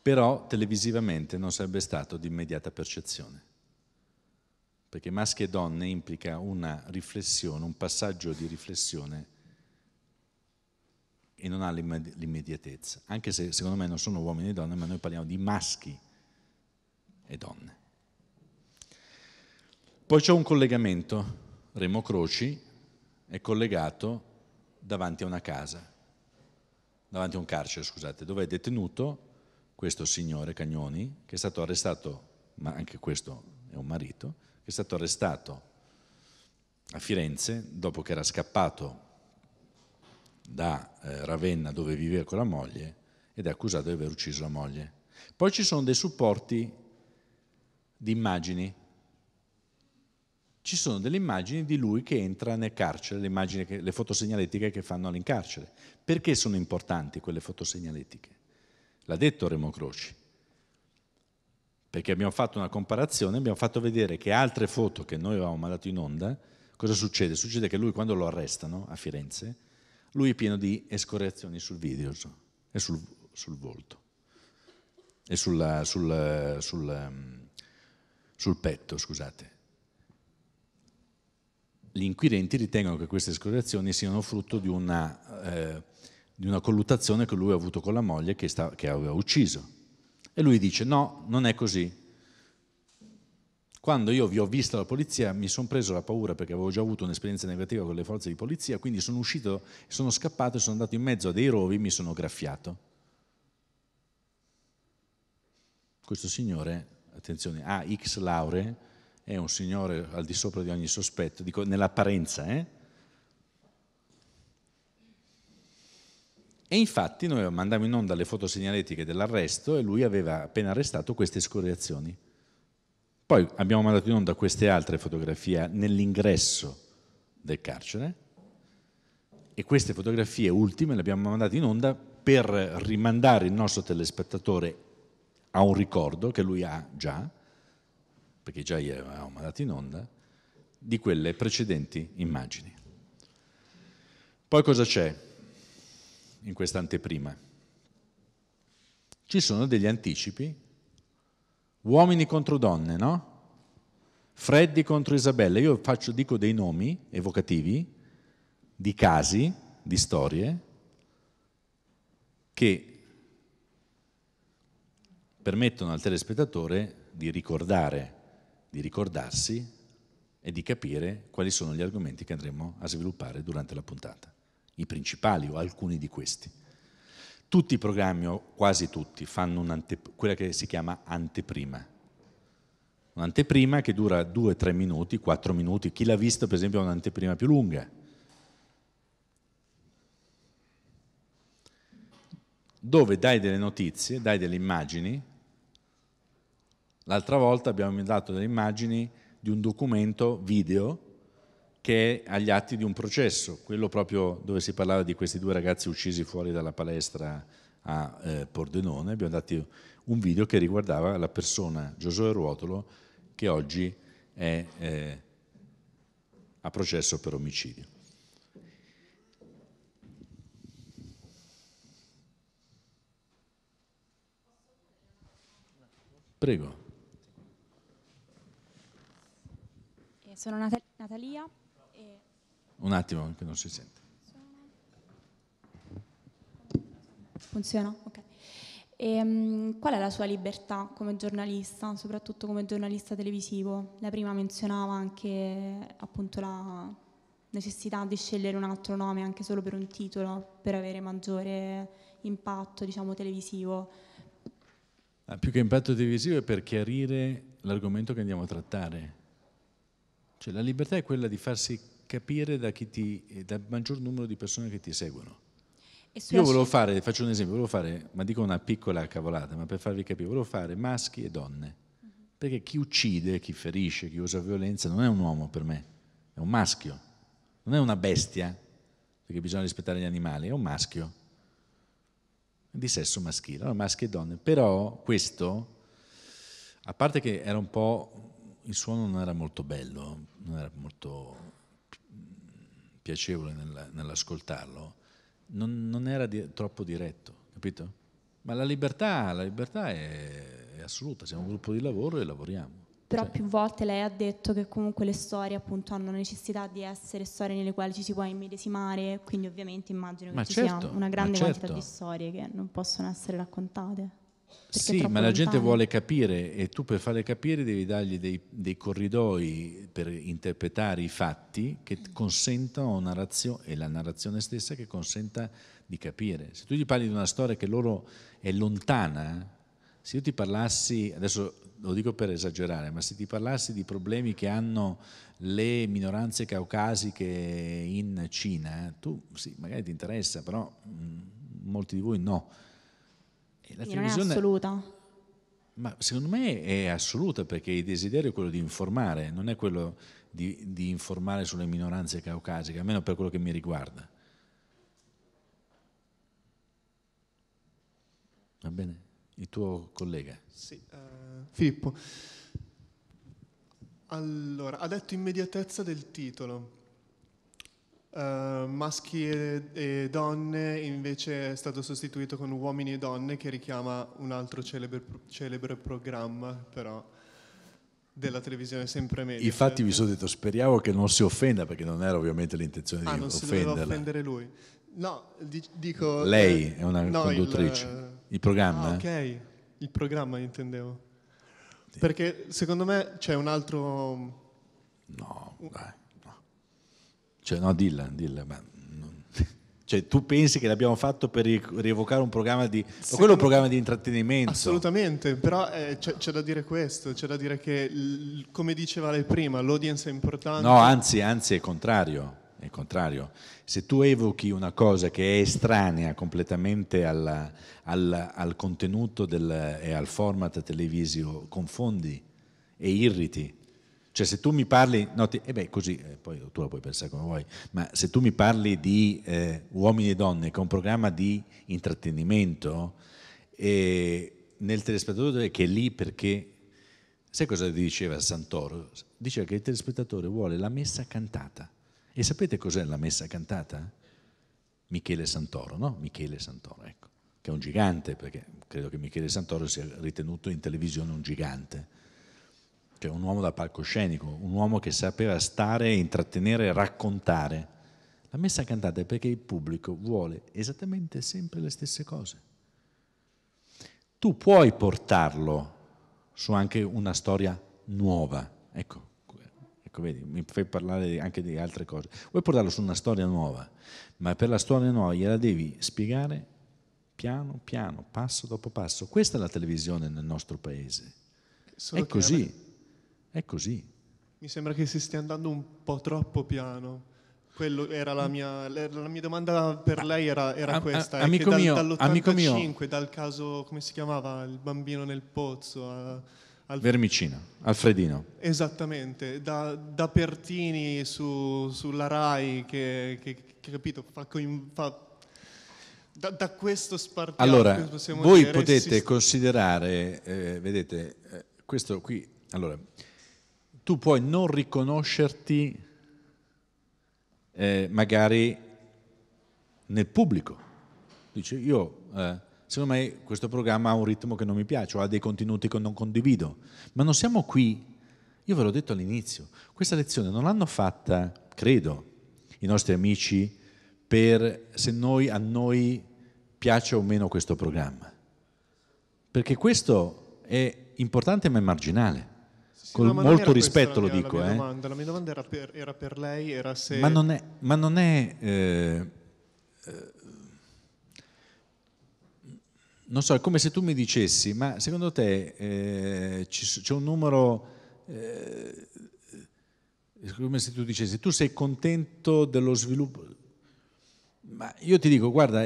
Però televisivamente non sarebbe stato di immediata percezione, perché Maschi e Donne implica una riflessione, un passaggio di riflessione e non ha l'immediatezza, anche se secondo me non sono uomini e donne, ma noi parliamo di maschi e donne. Poi c'è un collegamento, Remo Croci è collegato davanti a una casa, davanti a un carcere, scusate, dove è detenuto questo signore Cagnoni, che è stato arrestato, ma anche questo è un marito, è stato arrestato a Firenze dopo che era scappato da Ravenna, dove viveva con la moglie, ed è accusato di aver ucciso la moglie. Poi ci sono dei supporti di immagini, ci sono delle immagini di lui che entra nel carcere, le immagini che, le fotosegnaletiche che fanno all'incarcere. Perché sono importanti quelle fotosegnaletiche? L'ha detto Remo Croci, perché abbiamo fatto una comparazione, abbiamo fatto vedere che altre foto che noi avevamo mandato in onda, cosa succede? Succede che lui, quando lo arrestano a Firenze, lui è pieno di escoriazioni sul video e sul, sul volto e sulla, sul, sul, sul, sul petto, scusate. Gli inquirenti ritengono che queste escoriazioni siano frutto di una, eh, di una colluttazione che lui ha avuto con la moglie che, sta, che aveva ucciso. E lui dice, no, non è così. Quando io vi ho visto la polizia mi sono preso la paura, perché avevo già avuto un'esperienza negativa con le forze di polizia, quindi sono uscito, sono scappato e sono andato in mezzo a dei rovi e mi sono graffiato. Questo signore, attenzione, ha X lauree, è un signore al di sopra di ogni sospetto, dico nell'apparenza, eh? E infatti noi mandavamo in onda le fotosegnaletiche dell'arresto e lui aveva appena arrestato queste escoriazioni. Poi abbiamo mandato in onda queste altre fotografie nell'ingresso del carcere, e queste fotografie ultime le abbiamo mandate in onda per rimandare il nostro telespettatore a un ricordo che lui ha già, perché già gli avevamo mandato in onda, di quelle precedenti immagini. Poi cosa c'è? In questa anteprima ci sono degli anticipi, uomini contro donne, no? Freddi contro Isabella. Io faccio, dico dei nomi evocativi di casi, di storie che permettono al telespettatore di ricordare, di ricordarsi e di capire quali sono gli argomenti che andremo a sviluppare durante la puntata, i principali o alcuni di questi. Tutti i programmi, o quasi tutti, fanno quella che si chiama anteprima. Un'anteprima che dura due tre minuti, quattro minuti. Chi l'ha vista, per esempio, ha un'anteprima più lunga. Dove dai delle notizie, dai delle immagini. L'altra volta abbiamo dato delle immagini di un documento video che è agli atti di un processo, quello proprio dove si parlava di questi due ragazzi uccisi fuori dalla palestra a eh, Pordenone. Abbiamo dato un video che riguardava la persona Giosuè Ruotolo, che oggi è eh, a processo per omicidio. Prego. Sono Natal- Natalia. E... Un attimo, che non si sente. Funziona? Ok. E, um, qual è la sua libertà come giornalista, soprattutto come giornalista televisivo? La prima menzionava anche appunto la necessità di scegliere un altro nome anche solo per un titolo, per avere maggiore impatto, diciamo, televisivo. Ah, più che impatto televisivo è per chiarire l'argomento che andiamo a trattare. Cioè, la libertà è quella di farsi capire da chi ti, dal maggior numero di persone che ti seguono. Io volevo fare, faccio un esempio, volevo fare, ma dico una piccola cavolata, ma per farvi capire, volevo fare maschi e donne, uh-huh. Perché chi uccide, chi ferisce, chi usa violenza non è un uomo per me, è un maschio, non è una bestia, perché bisogna rispettare gli animali, è un maschio, di sesso maschile, allora maschi e donne. Però questo, a parte che era un po'... Il suono non era molto bello, non era molto piacevole nel, nell'ascoltarlo, non, non era di, troppo diretto, capito? Ma la libertà, la libertà è, è assoluta, siamo un gruppo di lavoro e lavoriamo. Però cioè. Più volte lei ha detto che comunque le storie appunto hanno necessità di essere storie nelle quali ci si può immedesimare, quindi ovviamente immagino che ma ci certo, sia una grande quantità certo. di storie che non possono essere raccontate. Perché sì, ma la gente vuole capire e tu per farle capire devi dargli dei, dei corridoi per interpretare i fatti che consentano una narrazione e la narrazione stessa che consenta di capire. Se tu gli parli di una storia che loro è lontana, se io ti parlassi, adesso lo dico per esagerare, ma se ti parlassi di problemi che hanno le minoranze caucasiche in Cina, tu sì, magari ti interessa, però mh, molti di voi no. La televisione non è assoluta. Ma secondo me è assoluta perché il desiderio è quello di informare, non è quello di, di informare sulle minoranze caucasiche, almeno per quello che mi riguarda. Va bene? Il tuo collega. Sì, uh, Filippo. Allora, ha detto immediatezza del titolo. Uh, maschi e, e donne invece è stato sostituito con uomini e donne, che richiama un altro celebre, celebre programma però della televisione, sempre meglio. Infatti vi sono detto, speriamo che non si offenda, perché non era ovviamente l'intenzione ah, di non offenderla. Non si doveva offendere lui. No, di, dico... Lei è una no, conduttrice. Il, il programma? Ah, ok, il programma intendevo. Sì. Perché secondo me c'è un altro... No, dai. Cioè, no, dilla, dilla, ma non... cioè, tu pensi che l'abbiamo fatto per rievocare un programma di... Secondo... quello è un programma di intrattenimento. Assolutamente, però eh, c'è da dire questo, c'è da dire che, l, come diceva lei prima, l'audience è importante. No, anzi, anzi è contrario, è contrario. Se tu evochi una cosa che è estranea completamente alla, alla, al contenuto del, e al format televisivo, confondi e irriti. Cioè, se tu mi parli, no, ti, eh beh, così, eh, poi tu la puoi pensare come vuoi, ma se tu mi parli di eh, uomini e donne, che è un programma di intrattenimento, eh, nel telespettatore che è lì perché, sai cosa diceva Santoro? Diceva che il telespettatore vuole la messa cantata. E sapete cos'è la messa cantata? Michele Santoro, no? Michele Santoro, ecco, che è un gigante, perché credo che Michele Santoro sia ritenuto in televisione un gigante. Cioè un uomo da palcoscenico, un uomo che sapeva stare, intrattenere, raccontare. La messa cantata è perché il pubblico vuole esattamente sempre le stesse cose. tu puoi portarlo su anche una storia nuova. Ecco, ecco, vedi, mi fai parlare anche di altre cose. Vuoi portarlo su una storia nuova, ma per la storia nuova gliela devi spiegare piano piano, passo dopo passo. Questa è la televisione nel nostro paese. Solo è così, la... è così. Mi sembra che si stia andando un po' troppo piano. Quello era la mia, la mia domanda per lei era, era questa. Amico dal, mio, dall'ottantacinque, dal caso, come si chiamava, il bambino nel pozzo. A, al... Vermicino, Alfredino. Esattamente, da, da Pertini su, sulla Rai, che, che, che capito, fa, fa, da, da questo spartiacque. Allora, voi dire, potete si... considerare, eh, vedete, eh, questo qui, allora, tu puoi non riconoscerti... Eh, magari nel pubblico. Dice, io, eh, secondo me questo programma ha un ritmo che non mi piace, o ha dei contenuti che non condivido, ma non siamo qui, io ve l'ho detto all'inizio, questa lezione non l'hanno fatta, credo, i nostri amici per se noi, a noi piace o meno questo programma, perché questo è importante ma è marginale. Sì, con molto rispetto lo dico. La mia, eh. domanda, la mia domanda era per, era per lei, era se... Ma non è... Ma non è eh, eh, non so, è come se tu mi dicessi, ma secondo te eh, c'è un numero... Eh, come se tu dicessi, tu sei contento dello sviluppo... Ma io ti dico, guarda,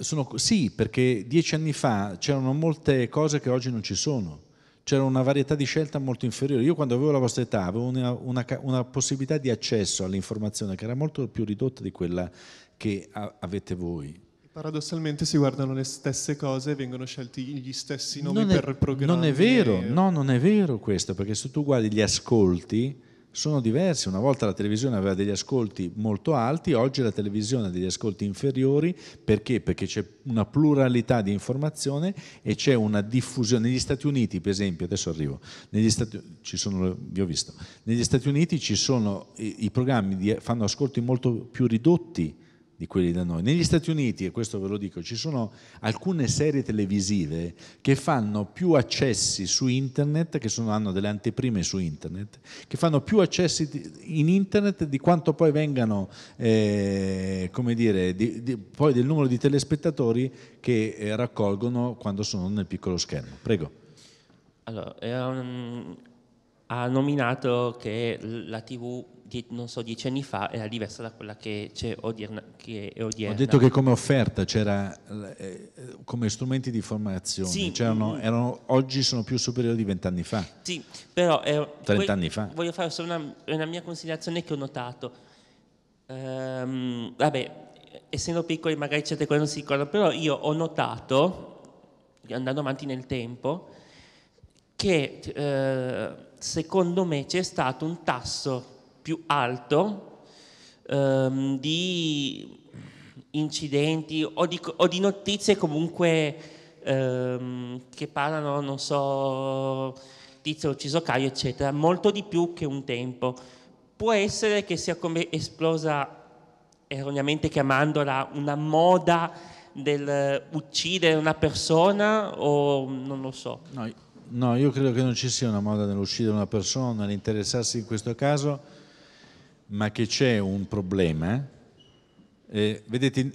sono, sì, perché dieci anni fa c'erano molte cose che oggi non ci sono. C'era una varietà di scelta molto inferiore. Io quando avevo la vostra età avevo una, una, una possibilità di accesso all'informazione che era molto più ridotta di quella che a, avete voi. Paradossalmente si guardano le stesse cose e vengono scelti gli stessi nomi è, per programmi. Non è vero, e... no, non è vero questo, perché se tu guardi gli ascolti sono diversi. Una volta la televisione aveva degli ascolti molto alti, oggi la televisione ha degli ascolti inferiori. Perché? Perché c'è una pluralità di informazione e c'è una diffusione. Negli Stati Uniti, per esempio, adesso arrivo, negli Stati, ci sono, vi ho visto, negli Stati Uniti ci sono i, i programmi che fanno ascolti molto più ridotti di quelli da noi. Negli Stati Uniti, e questo ve lo dico, ci sono alcune serie televisive che fanno più accessi su internet, che sono, hanno delle anteprime su internet, che fanno più accessi in internet di quanto poi vengano, eh, come dire, di, di, poi del numero di telespettatori che eh, raccolgono quando sono nel piccolo schermo. Prego. Allora, um, ha nominato che la tivù non so, dieci anni fa era diversa da quella che c'è odierna, che è odierna. Ho detto che come offerta c'era, eh, come strumenti di formazione, sì, c'erano, erano, oggi sono più superiori di vent'anni fa. Sì, però eh, trent'anni fa. Voglio fare solo una, una mia considerazione che ho notato. Ehm, vabbè, essendo piccoli magari certe cose non si ricordano, però io ho notato, andando avanti nel tempo, che eh, secondo me c'è stato un tasso più alto um, di incidenti o di, o di notizie comunque um, che parlano, non so, tizio ucciso Caio, eccetera, molto di più che un tempo. Può essere che sia come esplosa, erroneamente chiamandola, una moda del uccidere una persona o non lo so. No, no, io credo che non ci sia una moda nell'uccidere una persona, nell'interessarsi in questo caso... ma che c'è un problema, eh, vedete,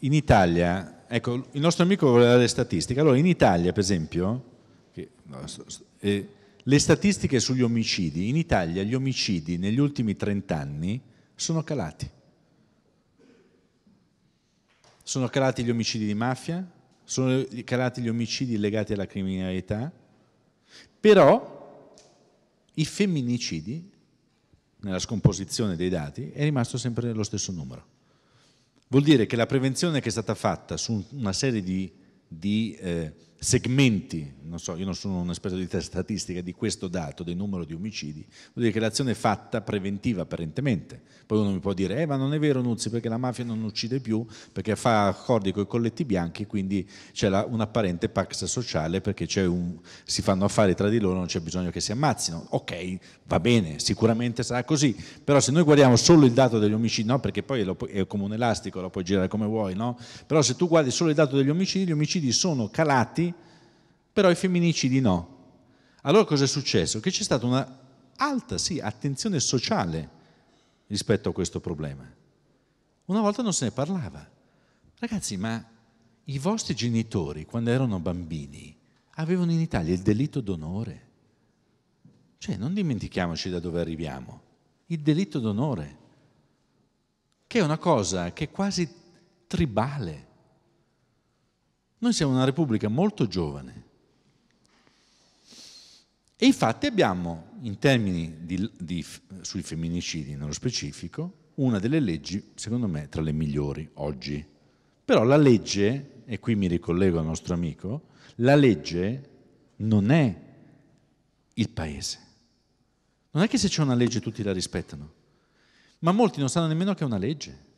in Italia, ecco, il nostro amico voleva le statistiche, allora in Italia per esempio, che, no, sto, sto, eh, le statistiche sugli omicidi, in Italia gli omicidi negli ultimi trent'anni sono calati, sono calati gli omicidi di mafia, sono calati gli omicidi legati alla criminalità, però i femminicidi, nella scomposizione dei dati, è rimasto sempre lo stesso numero. Vuol dire che la prevenzione che è stata fatta su una serie di, di eh, segmenti, non so, io non sono un esperto di statistica di questo dato, del numero di omicidi, vuol dire che l'azione è fatta preventiva apparentemente. Poi uno mi può dire, eh ma non è vero Nuzzi, perché la mafia non uccide più, perché fa accordi con i colletti bianchi, quindi c'è un'apparente pax sociale, perché c'è un, si fanno affari tra di loro, non c'è bisogno che si ammazzino. Ok, va bene, sicuramente sarà così, però se noi guardiamo solo il dato degli omicidi, no, perché poi è come un elastico, lo puoi girare come vuoi, no? Però se tu guardi solo il dato degli omicidi, gli omicidi sono calati però i femminicidi no. Allora cosa è successo? Che c'è stata una alta, sì, attenzione sociale rispetto a questo problema. Una volta non se ne parlava. Ragazzi, ma i vostri genitori, quando erano bambini, avevano in Italia il delitto d'onore. Cioè, non dimentichiamoci da dove arriviamo. Il delitto d'onore, che è una cosa che è quasi tribale. Noi siamo una repubblica molto giovane e infatti abbiamo, in termini di, di, sui femminicidi nello specifico, una delle leggi, secondo me, tra le migliori oggi. Però la legge, e qui mi ricollego al nostro amico, la legge non è il paese. Non è che se c'è una legge tutti la rispettano, ma molti non sanno nemmeno che è una legge.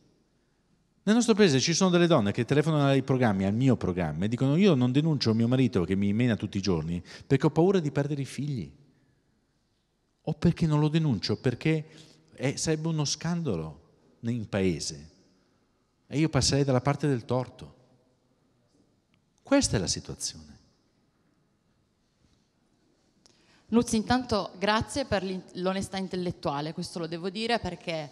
Nel nostro paese ci sono delle donne che telefonano ai programmi, al mio programma, e dicono: io non denuncio mio marito che mi mena tutti i giorni perché ho paura di perdere i figli, o perché non lo denuncio perché è, sarebbe uno scandalo in paese e io passerei dalla parte del torto. Questa è la situazione. Nuzzi, intanto grazie per l'onestà intellettuale, questo lo devo dire, perché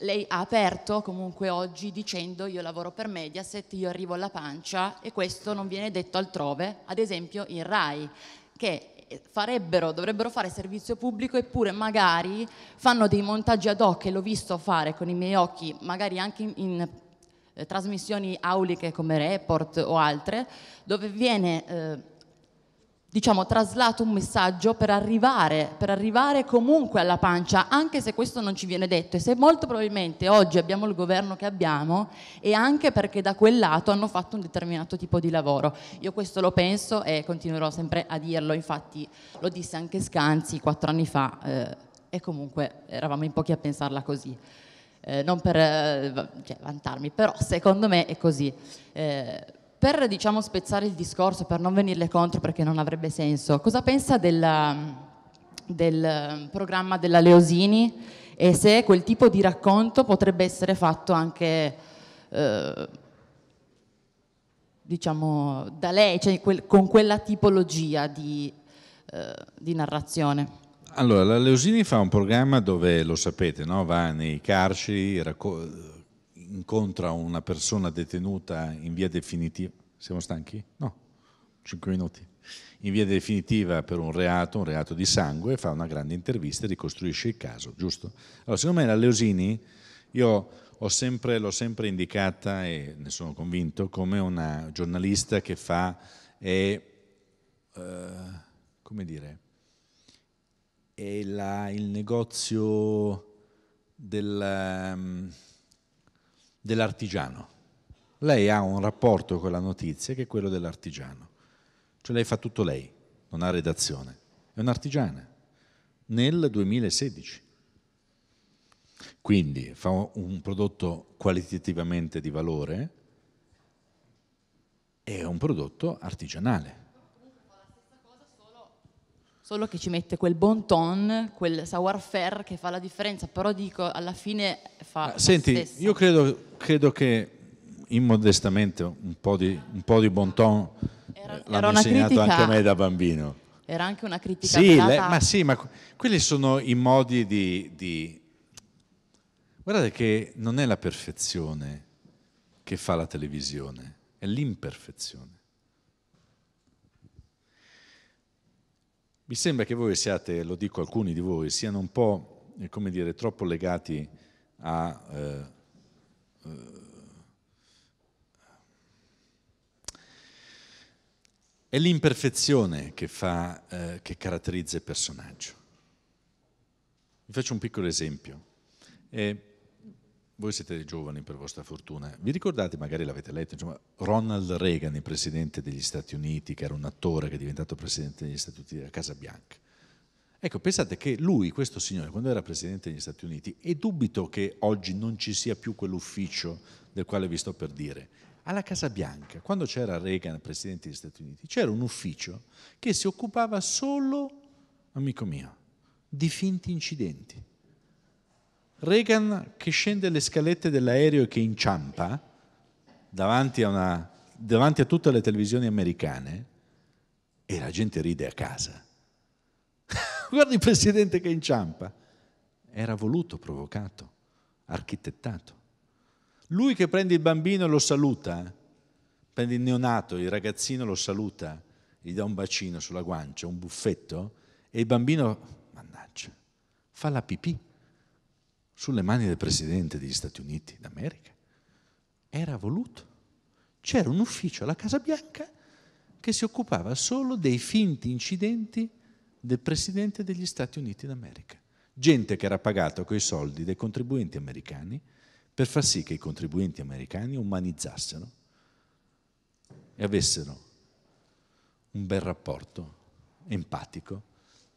lei ha aperto comunque oggi dicendo: io lavoro per Mediaset, io arrivo alla pancia, e questo non viene detto altrove, ad esempio in Rai, che farebbero, dovrebbero fare servizio pubblico, eppure magari fanno dei montaggi ad hoc, e l'ho visto fare con i miei occhi, magari anche in, in eh, trasmissioni auliche come Report o altre, dove viene... Eh, diciamo, traslato un messaggio per arrivare, per arrivare comunque alla pancia, anche se questo non ci viene detto. E se molto probabilmente oggi abbiamo il governo che abbiamo, è anche perché da quel lato hanno fatto un determinato tipo di lavoro. Io questo lo penso e continuerò sempre a dirlo, infatti lo disse anche Scanzi quattro anni fa, eh, e comunque eravamo in pochi a pensarla così. Eh, non per eh, cioè, vantarmi, però secondo me è così. Eh, Per, diciamo, spezzare il discorso, per non venirle contro perché non avrebbe senso, cosa pensa della, del programma della Leosini, e se quel tipo di racconto potrebbe essere fatto anche, eh, diciamo, da lei, cioè quel, con quella tipologia di, eh, di narrazione? Allora, la Leosini fa un programma dove, lo sapete, no? Va nei carceri, racconta, incontra una persona detenuta in via definitiva, siamo stanchi? No, cinque minuti, in via definitiva per un reato, un reato di sangue, fa una grande intervista e ricostruisce il caso, giusto? Allora, secondo me la Leosini, io ho sempre, l'ho sempre indicata, e ne sono convinto, come una giornalista che fa, è, eh, come dire, è la, il negozio del... Um, dell'artigiano. Lei ha un rapporto con la notizia che è quello dell'artigiano, cioè lei fa tutto lei, non ha redazione, è un'artigiana nel duemilasedici, quindi fa un prodotto qualitativamente di valore e un prodotto artigianale, solo che ci mette quel bon ton, quel savoir-faire che fa la differenza, però dico, alla fine fa... Senti, la stessa. Io credo, credo che immodestamente un po' di, un po' di bon ton era, l'hanno era una insegnato critica, anche a me da bambino. Era anche una critica. Sì, le, ma sì, ma quelli sono i modi di, di... Guardate che non è la perfezione che fa la televisione, è l'imperfezione. Mi sembra che voi siate, lo dico alcuni di voi, siano un po', come dire, troppo legati a, eh, eh, è l'imperfezione che fa, eh, che caratterizza il personaggio. Vi faccio un piccolo esempio. Eh, voi siete giovani per vostra fortuna, vi ricordate, magari l'avete letto, insomma, Ronald Reagan, il presidente degli Stati Uniti, che era un attore che è diventato presidente degli Stati Uniti, della Casa Bianca. Ecco, pensate che lui, questo signore, quando era presidente degli Stati Uniti, e dubito che oggi non ci sia più quell'ufficio del quale vi sto per dire, alla Casa Bianca, quando c'era Reagan, presidente degli Stati Uniti, c'era un ufficio che si occupava solo, amico mio, di finti incidenti. Reagan che scende le scalette dell'aereo e che inciampa davanti a, una, davanti a tutte le televisioni americane, e la gente ride a casa. Guarda il presidente che inciampa. Era voluto, provocato, architettato. Lui che prende il bambino e lo saluta, prende il neonato, il ragazzino lo saluta, gli dà un bacino sulla guancia, un buffetto, e il bambino, mannaggia, fa la pipì sulle mani del presidente degli Stati Uniti d'America. Era voluto. C'era un ufficio alla Casa Bianca che si occupava solo dei finti incidenti del presidente degli Stati Uniti d'America. Gente che era pagata coi soldi dei contribuenti americani per far sì che i contribuenti americani umanizzassero e avessero un bel rapporto empatico,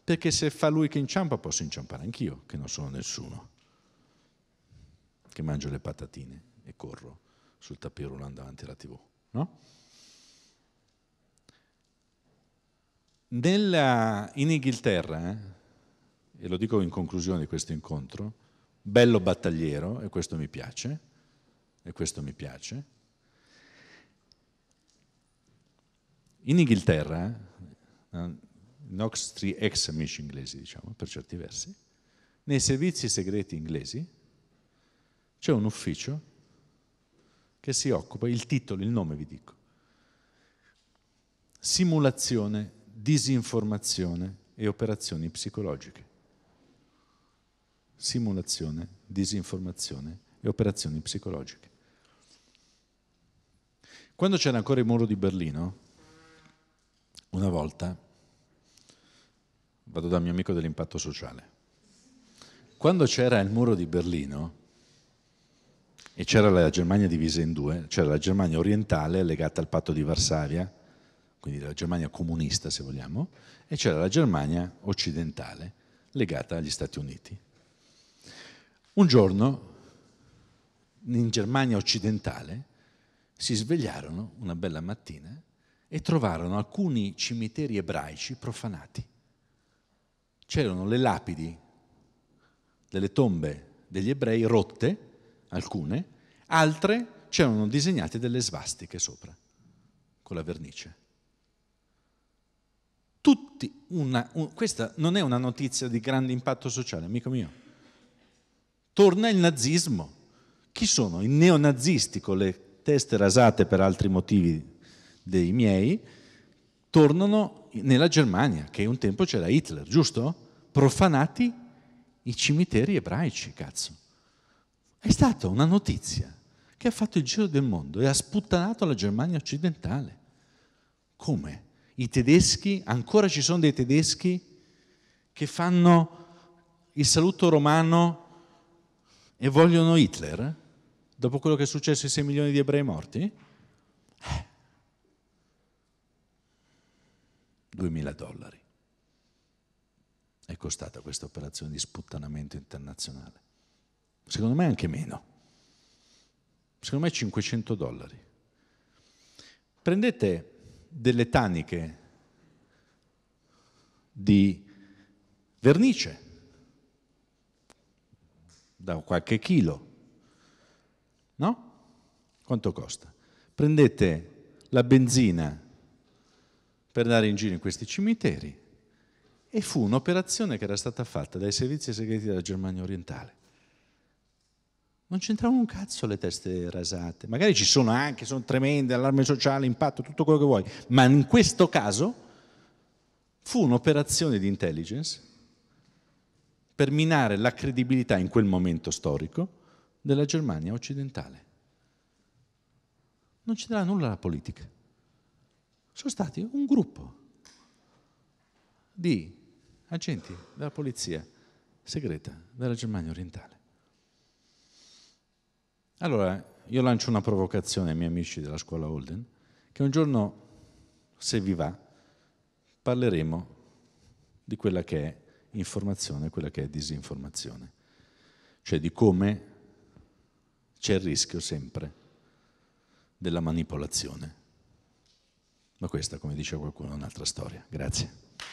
perché se fa lui che inciampa posso inciampare anch'io, che non sono nessuno, che mangio le patatine e corro sul tapirulano davanti alla tivù, no? Nella, in Inghilterra, eh, e lo dico in conclusione di questo incontro, bello battagliero, e questo mi piace, e questo mi piace, in Inghilterra, i nostri ex amici inglesi, diciamo, per certi versi, nei servizi segreti inglesi c'è un ufficio che si occupa, il titolo, il nome vi dico, simulazione, disinformazione e operazioni psicologiche. Simulazione, disinformazione e operazioni psicologiche. Quando c'era ancora il muro di Berlino, una volta, vado dal mio amico dell'impatto sociale, quando c'era il muro di Berlino e c'era la Germania divisa in due, c'era la Germania orientale legata al patto di Varsavia, quindi la Germania comunista se vogliamo, e c'era la Germania occidentale legata agli Stati Uniti. Un giorno in Germania occidentale si svegliarono una bella mattina e trovarono alcuni cimiteri ebraici profanati. C'erano le lapidi delle tombe degli ebrei rotte, alcune, altre c'erano disegnate delle svastiche sopra, con la vernice. Tutti una, un, questa non è una notizia di grande impatto sociale, amico mio. Torna il nazismo. Chi sono? I neonazisti con le teste rasate per altri motivi dei miei, tornano nella Germania, che un tempo c'era Hitler, giusto? Profanati i cimiteri ebraici, cazzo. È stata una notizia che ha fatto il giro del mondo e ha sputtanato la Germania occidentale. Come? I tedeschi, ancora ci sono dei tedeschi che fanno il saluto romano e vogliono Hitler dopo quello che è successo ai sei milioni di ebrei morti? Eh. duemila dollari è costata questa operazione di sputtanamento internazionale. Secondo me anche meno. Secondo me cinquecento dollari. Prendete delle taniche di vernice da qualche chilo, no? Quanto costa? Prendete la benzina per andare in giro in questi cimiteri, e fu un'operazione che era stata fatta dai servizi segreti della Germania orientale. Non c'entravano un cazzo le teste rasate, magari ci sono anche, sono tremende, allarme sociale, impatto, tutto quello che vuoi, ma in questo caso fu un'operazione di intelligence per minare la credibilità in quel momento storico della Germania occidentale. Non c'entrava nulla la politica. Sono stati un gruppo di agenti della polizia segreta della Germania orientale. Allora, io lancio una provocazione ai miei amici della scuola Holden, che un giorno, se vi va, parleremo di quella che è informazione e quella che è disinformazione. Cioè di come c'è il rischio sempre della manipolazione. Ma questa, come dice qualcuno, è un'altra storia. Grazie.